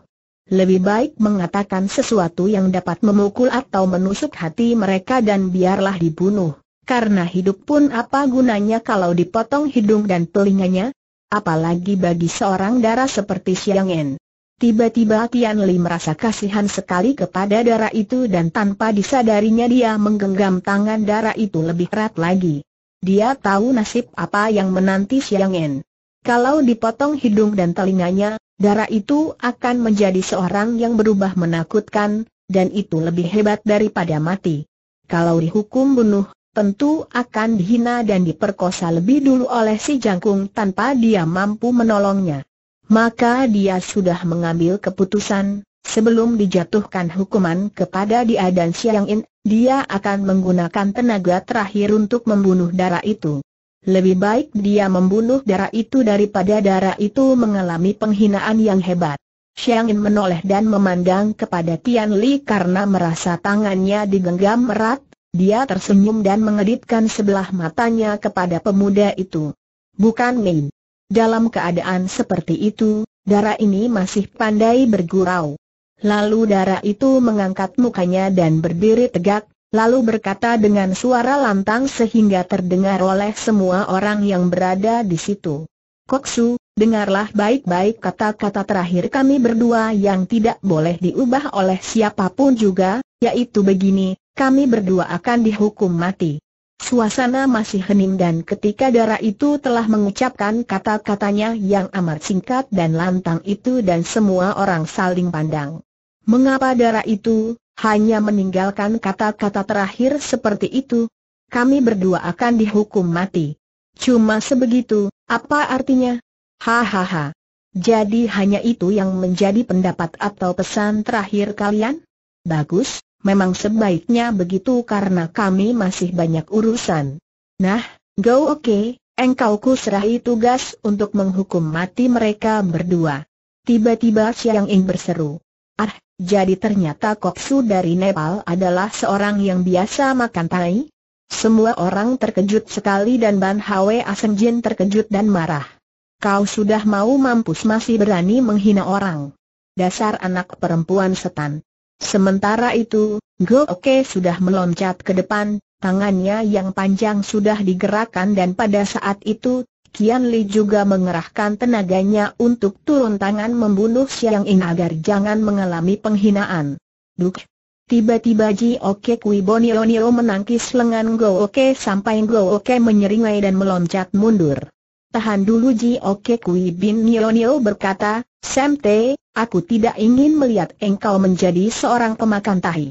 Lebih baik mengatakan sesuatu yang dapat memukul atau menusuk hati mereka dan biarlah dibunuh. Karena hidup pun apa gunanya kalau dipotong hidung dan telinganya? Apalagi bagi seorang dara seperti Siang In. Tiba-tiba Kian Li merasa kasihan sekali kepada dara itu dan tanpa disadarinya dia menggenggam tangan dara itu lebih erat lagi. Dia tahu nasib apa yang menanti Siang In. Kalau dipotong hidung dan telinganya, darah itu akan menjadi seorang yang berubah menakutkan, dan itu lebih hebat daripada mati. Kalau dihukum bunuh, tentu akan dihina dan diperkosa lebih dulu oleh si jangkung tanpa dia mampu menolongnya. Maka dia sudah mengambil keputusan, sebelum dijatuhkan hukuman kepada dia dan Siang In, dia akan menggunakan tenaga terakhir untuk membunuh darah itu. Lebih baik dia membunuh darah itu daripada darah itu mengalami penghinaan yang hebat. Siang In menoleh dan memandang kepada Kian Li karena merasa tangannya digenggam erat. Dia tersenyum dan mengedipkan sebelah matanya kepada pemuda itu. Bukan main. Dalam keadaan seperti itu, darah ini masih pandai bergurau. Lalu darah itu mengangkat mukanya dan berdiri tegak. Lalu berkata dengan suara lantang sehingga terdengar oleh semua orang yang berada di situ. Koksu, dengarlah baik-baik kata-kata terakhir kami berdua yang tidak boleh diubah oleh siapapun juga, yaitu begini, kami berdua akan dihukum mati. Suasana masih hening dan ketika darah itu telah mengucapkan kata-katanya yang amat singkat dan lantang itu dan semua orang saling pandang. Mengapa darah itu hanya meninggalkan kata-kata terakhir seperti itu? Kami berdua akan dihukum mati. Cuma sebegitu, apa artinya? Hahaha. Jadi hanya itu yang menjadi pendapat atau pesan terakhir kalian? Bagus, memang sebaiknya begitu karena kami masih banyak urusan. Nah, Go Oke, engkau kuserahi tugas untuk menghukum mati mereka berdua. Tiba-tiba Siang In berseru. Ah, jadi ternyata Koksu dari Nepal adalah seorang yang biasa makan tai? Semua orang terkejut sekali dan Ban Hwa Asengjin terkejut dan marah. Kau sudah mau mampus masih berani menghina orang. Dasar anak perempuan setan. Sementara itu, Go Oke sudah meloncat ke depan, tangannya yang panjang sudah digerakkan dan pada saat itu, Kian Li juga mengerahkan tenaganya untuk turun tangan membunuh Siang In agar jangan mengalami penghinaan. Duk! Tiba-tiba Ji Oke Kui Bin Nio-nio menangkis lengan Go Oke sampai Go Oke menyeringai dan meloncat mundur. Tahan dulu, Ji Oke Kui Bin Nio-nio berkata, Semte, aku tidak ingin melihat engkau menjadi seorang pemakan tahi.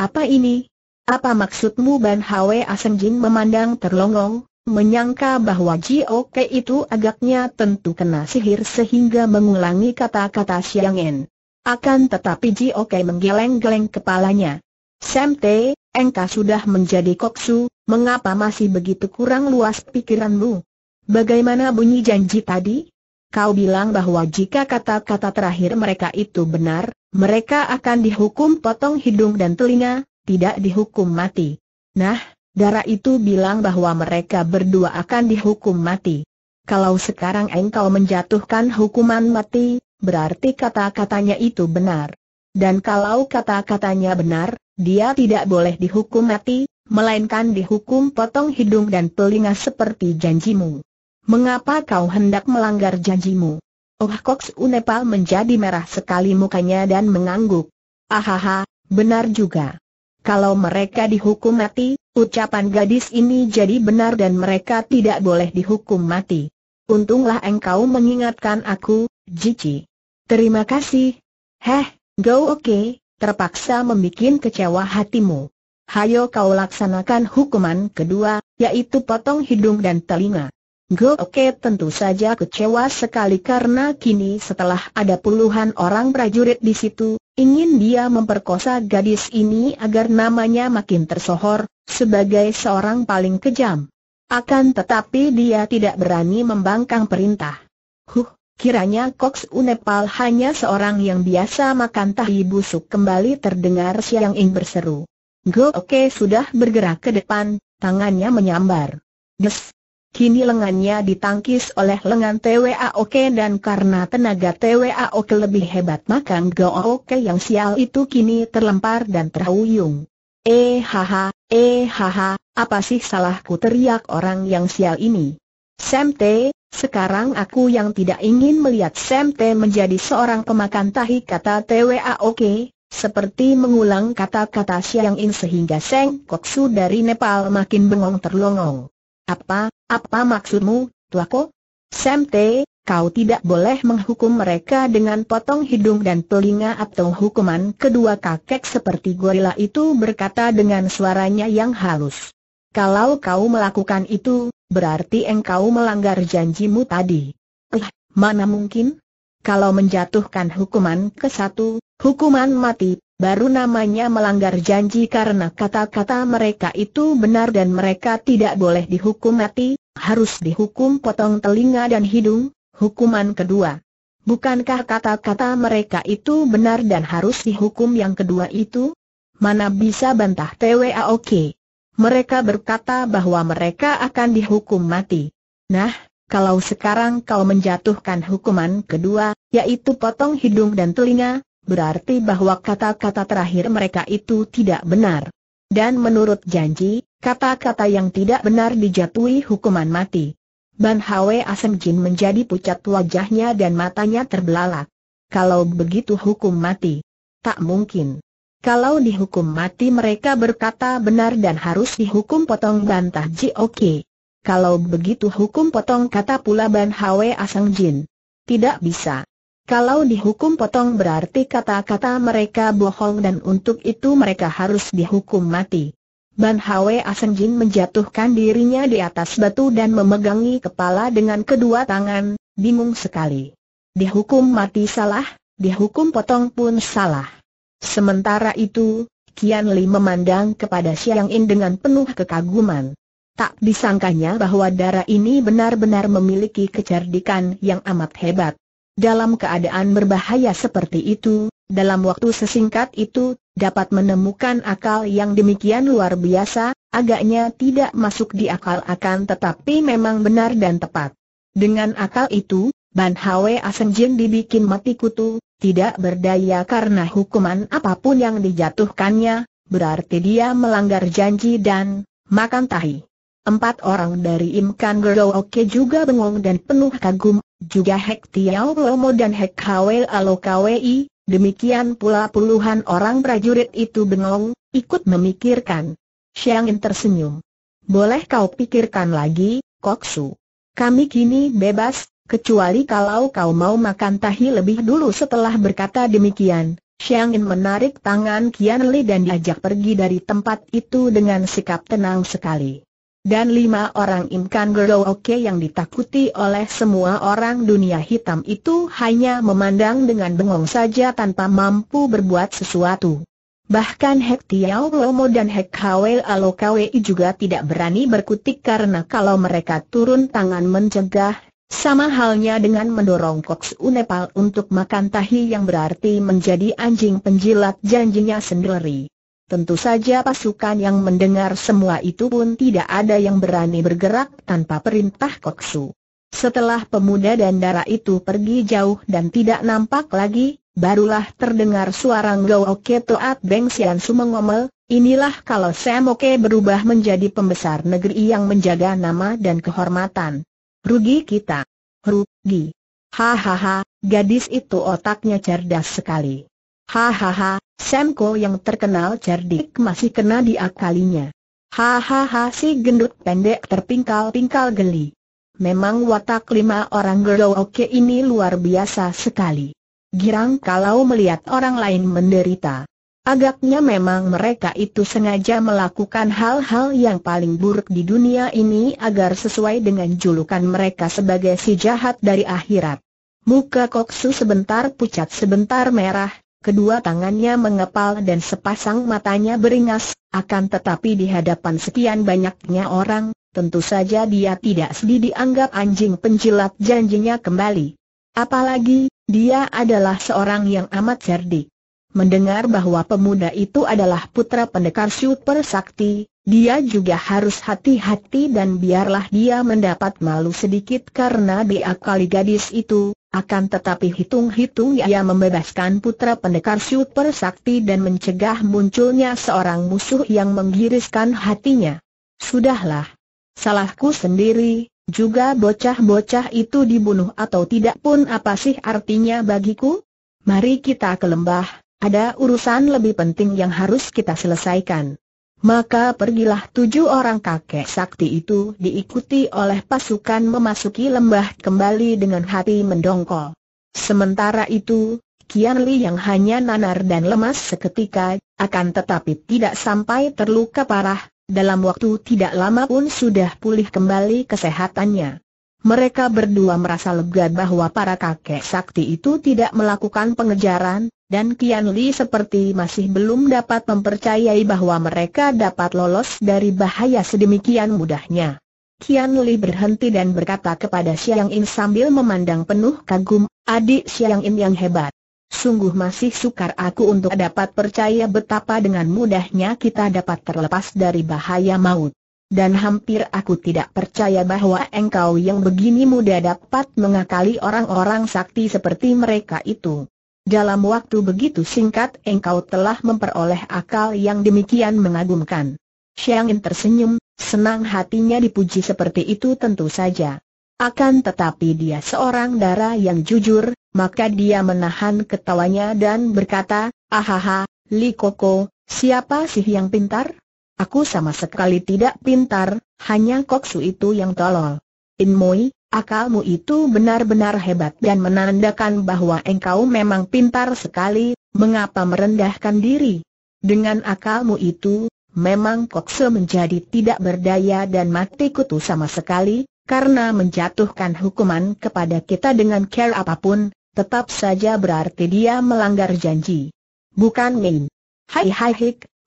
Apa ini? Apa maksudmu? Ban Hwa Asengjin memandang terlongong, menyangka bahwa Ji Oke itu agaknya tentu kena sihir sehingga mengulangi kata-kata Siang In. Akan tetapi Ji Oke menggeleng-geleng kepalanya. Semte, engkau sudah menjadi Koksu, mengapa masih begitu kurang luas pikiranmu? Bagaimana bunyi janji tadi? Kau bilang bahwa jika kata-kata terakhir mereka itu benar, mereka akan dihukum potong hidung dan telinga, tidak dihukum mati. Nah, darah itu bilang bahwa mereka berdua akan dihukum mati. Kalau sekarang engkau menjatuhkan hukuman mati, berarti kata-katanya itu benar. Dan kalau kata-katanya benar, dia tidak boleh dihukum mati, melainkan dihukum potong hidung dan telinga seperti janjimu. Mengapa kau hendak melanggar janjimu? Oh, Koksu Nepal menjadi merah sekali mukanya dan mengangguk. Ahaha, benar juga. Kalau mereka dihukum mati, ucapan gadis ini jadi benar dan mereka tidak boleh dihukum mati. Untunglah engkau mengingatkan aku, Cici. Terima kasih. Heh, Go Oke, terpaksa membikin kecewa hatimu. Hayo kau laksanakan hukuman kedua, yaitu potong hidung dan telinga. Go Oke tentu saja kecewa sekali karena kini setelah ada puluhan orang prajurit di situ, ingin dia memperkosa gadis ini agar namanya makin tersohor sebagai seorang paling kejam. Akan tetapi dia tidak berani membangkang perintah. Kiranya Koksu Nepal hanya seorang yang biasa makan tahi busuk. Kembali terdengar Siang In berseru. Go Oke sudah bergerak ke depan, tangannya menyambar. Des! Kini lengannya ditangkis oleh lengan TWA Oke dan karena tenaga TWA Oke lebih hebat maka Go Oke yang sial itu kini terlempar dan terhuyung. Apa sih salahku, teriak orang yang sial ini. Semte, sekarang aku yang tidak ingin melihat Semte menjadi seorang pemakan tahi, kata TWA Oke, seperti mengulang kata-kata Siang In sehingga Seng Koksu dari Nepal makin bengong terlongong. Apa maksudmu, tuaku? Semte, kau tidak boleh menghukum mereka dengan potong hidung dan telinga atau hukuman kedua. Kakek seperti gorila itu berkata dengan suaranya yang halus. Kalau kau melakukan itu, berarti engkau melanggar janjimu tadi. Mana mungkin? Kalau menjatuhkan hukuman ke satu, hukuman mati, baru namanya melanggar janji karena kata-kata mereka itu benar dan mereka tidak boleh dihukum mati, harus dihukum potong telinga dan hidung, hukuman kedua. Bukankah kata-kata mereka itu benar dan harus dihukum yang kedua itu? Mana bisa, bantah TWA Oke. Mereka berkata bahwa mereka akan dihukum mati. Nah, kalau sekarang kau menjatuhkan hukuman kedua, yaitu potong hidung dan telinga, berarti bahwa kata-kata terakhir mereka itu tidak benar. Dan menurut janji, kata-kata yang tidak benar dijatuhi hukuman mati. Ban Hwa Asengjin menjadi pucat wajahnya dan matanya terbelalak. Kalau begitu hukum mati. Tak mungkin. Kalau dihukum mati mereka berkata benar dan harus dihukum potong, bantah Ji Oke. Kalau begitu hukum potong, kata pula Ban Hwa Asengjin. Tidak bisa. Kalau dihukum potong berarti kata-kata mereka bohong dan untuk itu mereka harus dihukum mati. Ban Hwa Asengjin menjatuhkan dirinya di atas batu dan memegangi kepala dengan kedua tangan, bingung sekali. Dihukum mati salah, dihukum potong pun salah. Sementara itu, Kian Li memandang kepada Siang In dengan penuh kekaguman. Tak disangkanya bahwa darah ini benar-benar memiliki kecerdikan yang amat hebat. Dalam keadaan berbahaya seperti itu, dalam waktu sesingkat itu, dapat menemukan akal yang demikian luar biasa, agaknya tidak masuk di akal akan tetapi memang benar dan tepat. Dengan akal itu, Ban Hwa Asengjin dibikin mati kutu, tidak berdaya karena hukuman apapun yang dijatuhkannya, berarti dia melanggar janji dan makan tahi. Empat orang dari Imkan Gerowoke juga bengong dan penuh kagum, juga Hek Tiaw Lomo dan Hek Hwa Lokawi, demikian pula puluhan orang prajurit itu bengong, ikut memikirkan. Siang In tersenyum. Boleh kau pikirkan lagi, Koksu. Kami kini bebas, kecuali kalau kau mau makan tahi lebih dulu. Setelah berkata demikian, Siang In menarik tangan Kian Li dan diajak pergi dari tempat itu dengan sikap tenang sekali. Dan lima orang Imkan Gerowoke yang ditakuti oleh semua orang dunia hitam itu hanya memandang dengan bengong saja tanpa mampu berbuat sesuatu. Bahkan Hek Tiaw Lomo dan Hek Hwa Lokawi juga tidak berani berkutik karena kalau mereka turun tangan mencegah, sama halnya dengan mendorong Koksu Nepal untuk makan tahi yang berarti menjadi anjing penjilat janjinya sendiri. Tentu saja pasukan yang mendengar semua itu pun tidak ada yang berani bergerak tanpa perintah Koksu. Setelah pemuda dan dara itu pergi jauh dan tidak nampak lagi, barulah terdengar suara Go Oke Toat Beng Sian Su mengomel, inilah kalau Sam Oke berubah menjadi pembesar negeri yang menjaga nama dan kehormatan. Rugi kita. Rugi. Hahaha, gadis itu otaknya cerdas sekali. Hahaha, Samko yang terkenal cerdik masih kena diakalinya. Hahaha, si gendut pendek terpingkal-pingkal geli. Memang watak lima orang Gerowoke ini luar biasa sekali. Girang kalau melihat orang lain menderita. Agaknya memang mereka itu sengaja melakukan hal-hal yang paling buruk di dunia ini agar sesuai dengan julukan mereka sebagai si jahat dari akhirat. Muka Koksu sebentar pucat sebentar merah. Kedua tangannya mengepal dan sepasang matanya beringas, akan tetapi di hadapan sekian banyaknya orang, tentu saja dia tidak sedih dianggap anjing penjilat janjinya kembali. Apalagi, dia adalah seorang yang amat cerdik. Mendengar bahwa pemuda itu adalah putra pendekar super sakti, dia juga harus hati-hati dan biarlah dia mendapat malu sedikit karena diakali gadis itu. Akan tetapi hitung-hitung ia membebaskan putra pendekar super sakti dan mencegah munculnya seorang musuh yang menggiriskan hatinya. Sudahlah. Salahku sendiri, juga bocah-bocah itu dibunuh atau tidak pun apa sih artinya bagiku? Mari kita ke lembah, ada urusan lebih penting yang harus kita selesaikan. Maka pergilah tujuh orang kakek sakti itu diikuti oleh pasukan memasuki lembah kembali dengan hati mendongkol. Sementara itu, Kian Li yang hanya nanar dan lemas seketika, akan tetapi tidak sampai terluka parah, dalam waktu tidak lama pun sudah pulih kembali kesehatannya. Mereka berdua merasa lega bahwa para kakek sakti itu tidak melakukan pengejaran, dan Kian Li seperti masih belum dapat mempercayai bahwa mereka dapat lolos dari bahaya sedemikian mudahnya. Kian Li berhenti dan berkata kepada Siang In sambil memandang penuh kagum, adik Siang In yang hebat. Sungguh masih sukar aku untuk dapat percaya betapa dengan mudahnya kita dapat terlepas dari bahaya maut. Dan hampir aku tidak percaya bahwa engkau yang begini muda dapat mengakali orang-orang sakti seperti mereka itu. Dalam waktu begitu singkat engkau telah memperoleh akal yang demikian mengagumkan. Siang In tersenyum, senang hatinya dipuji seperti itu tentu saja. Akan tetapi dia seorang dara yang jujur, maka dia menahan ketawanya dan berkata, "Ahaha, Li Koko, siapa sih yang pintar? Aku sama sekali tidak pintar, hanya Koksu itu yang tolol. Inmoi, akalmu itu benar-benar hebat dan menandakan bahwa engkau memang pintar sekali, mengapa merendahkan diri? Dengan akalmu itu, memang Koksu menjadi tidak berdaya dan mati kutu sama sekali, karena menjatuhkan hukuman kepada kita dengan cara apapun, tetap saja berarti dia melanggar janji. Bukan main. Hai,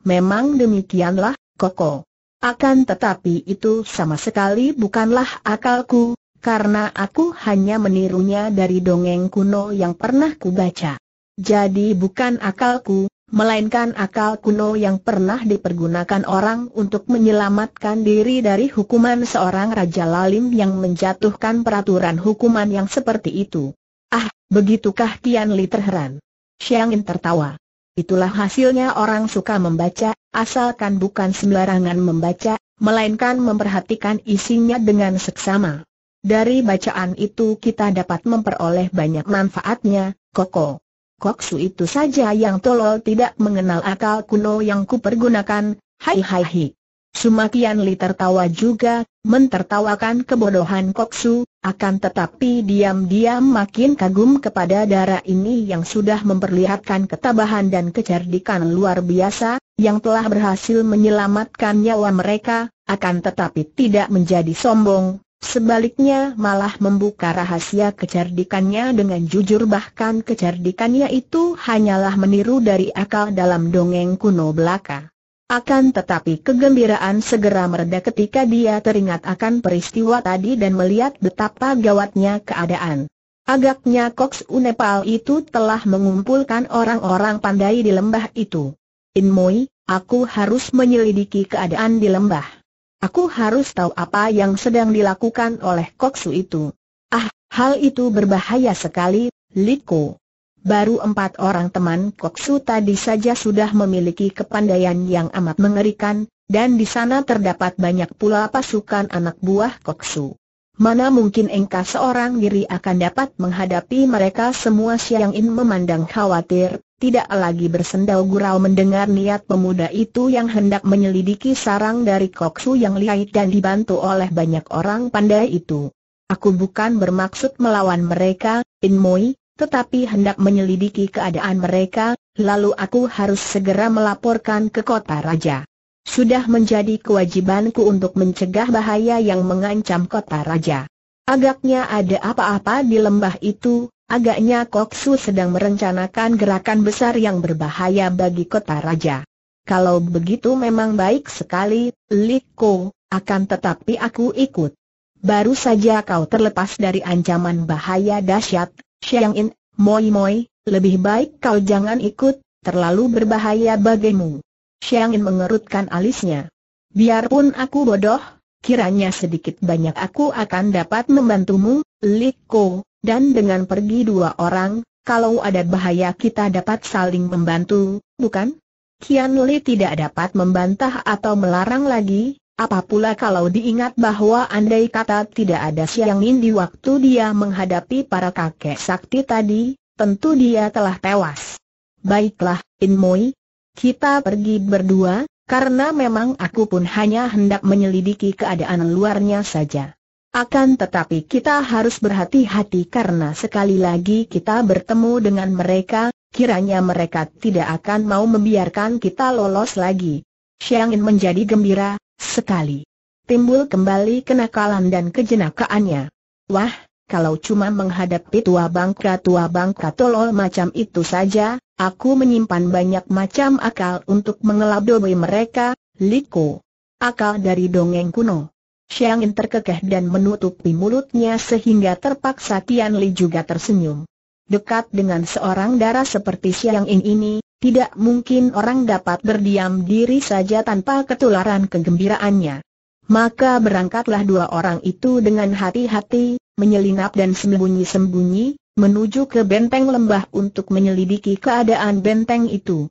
memang demikianlah, Koko. Akan tetapi itu sama sekali bukanlah akalku, karena aku hanya menirunya dari dongeng kuno yang pernah kubaca. Jadi bukan akalku, melainkan akal kuno yang pernah dipergunakan orang untuk menyelamatkan diri dari hukuman seorang raja lalim yang menjatuhkan peraturan hukuman yang seperti itu." "Ah, begitukah?" Kian Li terheran. Siang In tertawa. "Itulah hasilnya orang suka membaca, asalkan bukan sembarangan membaca, melainkan memperhatikan isinya dengan seksama. Dari bacaan itu kita dapat memperoleh banyak manfaatnya, Koko. Koksu itu saja yang tolol tidak mengenal akal kuno yang kupergunakan, hai. Sumakian Li tertawa juga, mentertawakan kebodohan Koksu, akan tetapi diam-diam makin kagum kepada dara ini yang sudah memperlihatkan ketabahan dan kecerdikan luar biasa, yang telah berhasil menyelamatkan nyawa mereka, akan tetapi tidak menjadi sombong. Sebaliknya malah membuka rahasia kecerdikannya dengan jujur, bahkan kecerdikannya itu hanyalah meniru dari akal dalam dongeng kuno belaka. Akan tetapi kegembiraan segera mereda ketika dia teringat akan peristiwa tadi dan melihat betapa gawatnya keadaan. Agaknya Koksu Nepal itu telah mengumpulkan orang-orang pandai di lembah itu. "Inmoi, aku harus menyelidiki keadaan di lembah. Aku harus tahu apa yang sedang dilakukan oleh Koksu itu. Ah, hal itu berbahaya sekali, Liko. Baru 4 orang teman Koksu tadi saja sudah memiliki kepandaian yang amat mengerikan, dan di sana terdapat banyak pula pasukan anak buah Koksu. Mana mungkin engkau seorang diri akan dapat menghadapi mereka semua?" Siang In memandang khawatir, tidak lagi bersendau gurau mendengar niat pemuda itu yang hendak menyelidiki sarang dari Koksu yang lihai dan dibantu oleh banyak orang pandai itu. "Aku bukan bermaksud melawan mereka, Inmoi, tetapi hendak menyelidiki keadaan mereka, lalu aku harus segera melaporkan ke Kota Raja. Sudah menjadi kewajibanku untuk mencegah bahaya yang mengancam Kota Raja. Agaknya ada apa-apa di lembah itu. Agaknya Koksu sedang merencanakan gerakan besar yang berbahaya bagi Kota Raja. Kalau begitu memang baik sekali, Liko, akan tetapi aku ikut." Baru saja kau terlepas dari ancaman bahaya dahsyat, Siang In. "Moi, lebih baik kau jangan ikut, terlalu berbahaya bagimu." Siang In mengerutkan alisnya. "Biarpun aku bodoh, kiranya sedikit banyak aku akan dapat membantumu, Liko. Dan dengan pergi 2 orang, kalau ada bahaya kita dapat saling membantu, bukan?" Kian Li tidak dapat membantah atau melarang lagi, apapula kalau diingat bahwa andai kata tidak ada Siang In di waktu dia menghadapi para kakek sakti tadi, tentu dia telah tewas. "Baiklah, Inmoi, kita pergi berdua, karena memang aku pun hanya hendak menyelidiki keadaan luarnya saja. Akan tetapi kita harus berhati-hati karena sekali lagi kita bertemu dengan mereka, kiranya mereka tidak akan mau membiarkan kita lolos lagi." Siang In menjadi gembira sekali. Timbul kembali kenakalan dan kejenakaannya. "Wah, kalau cuma menghadapi tua bangka tolol macam itu saja, aku menyimpan banyak macam akal untuk mengelabui mereka, Liko. Akal dari dongeng kuno." Siang In terkekeh dan menutupi mulutnya sehingga terpaksa Kian Li juga tersenyum. Dekat dengan seorang dara seperti Siang In ini, tidak mungkin orang dapat berdiam diri saja tanpa ketularan kegembiraannya. Maka berangkatlah 2 orang itu dengan hati-hati, menyelinap dan sembunyi-sembunyi, menuju ke benteng lembah untuk menyelidiki keadaan benteng itu.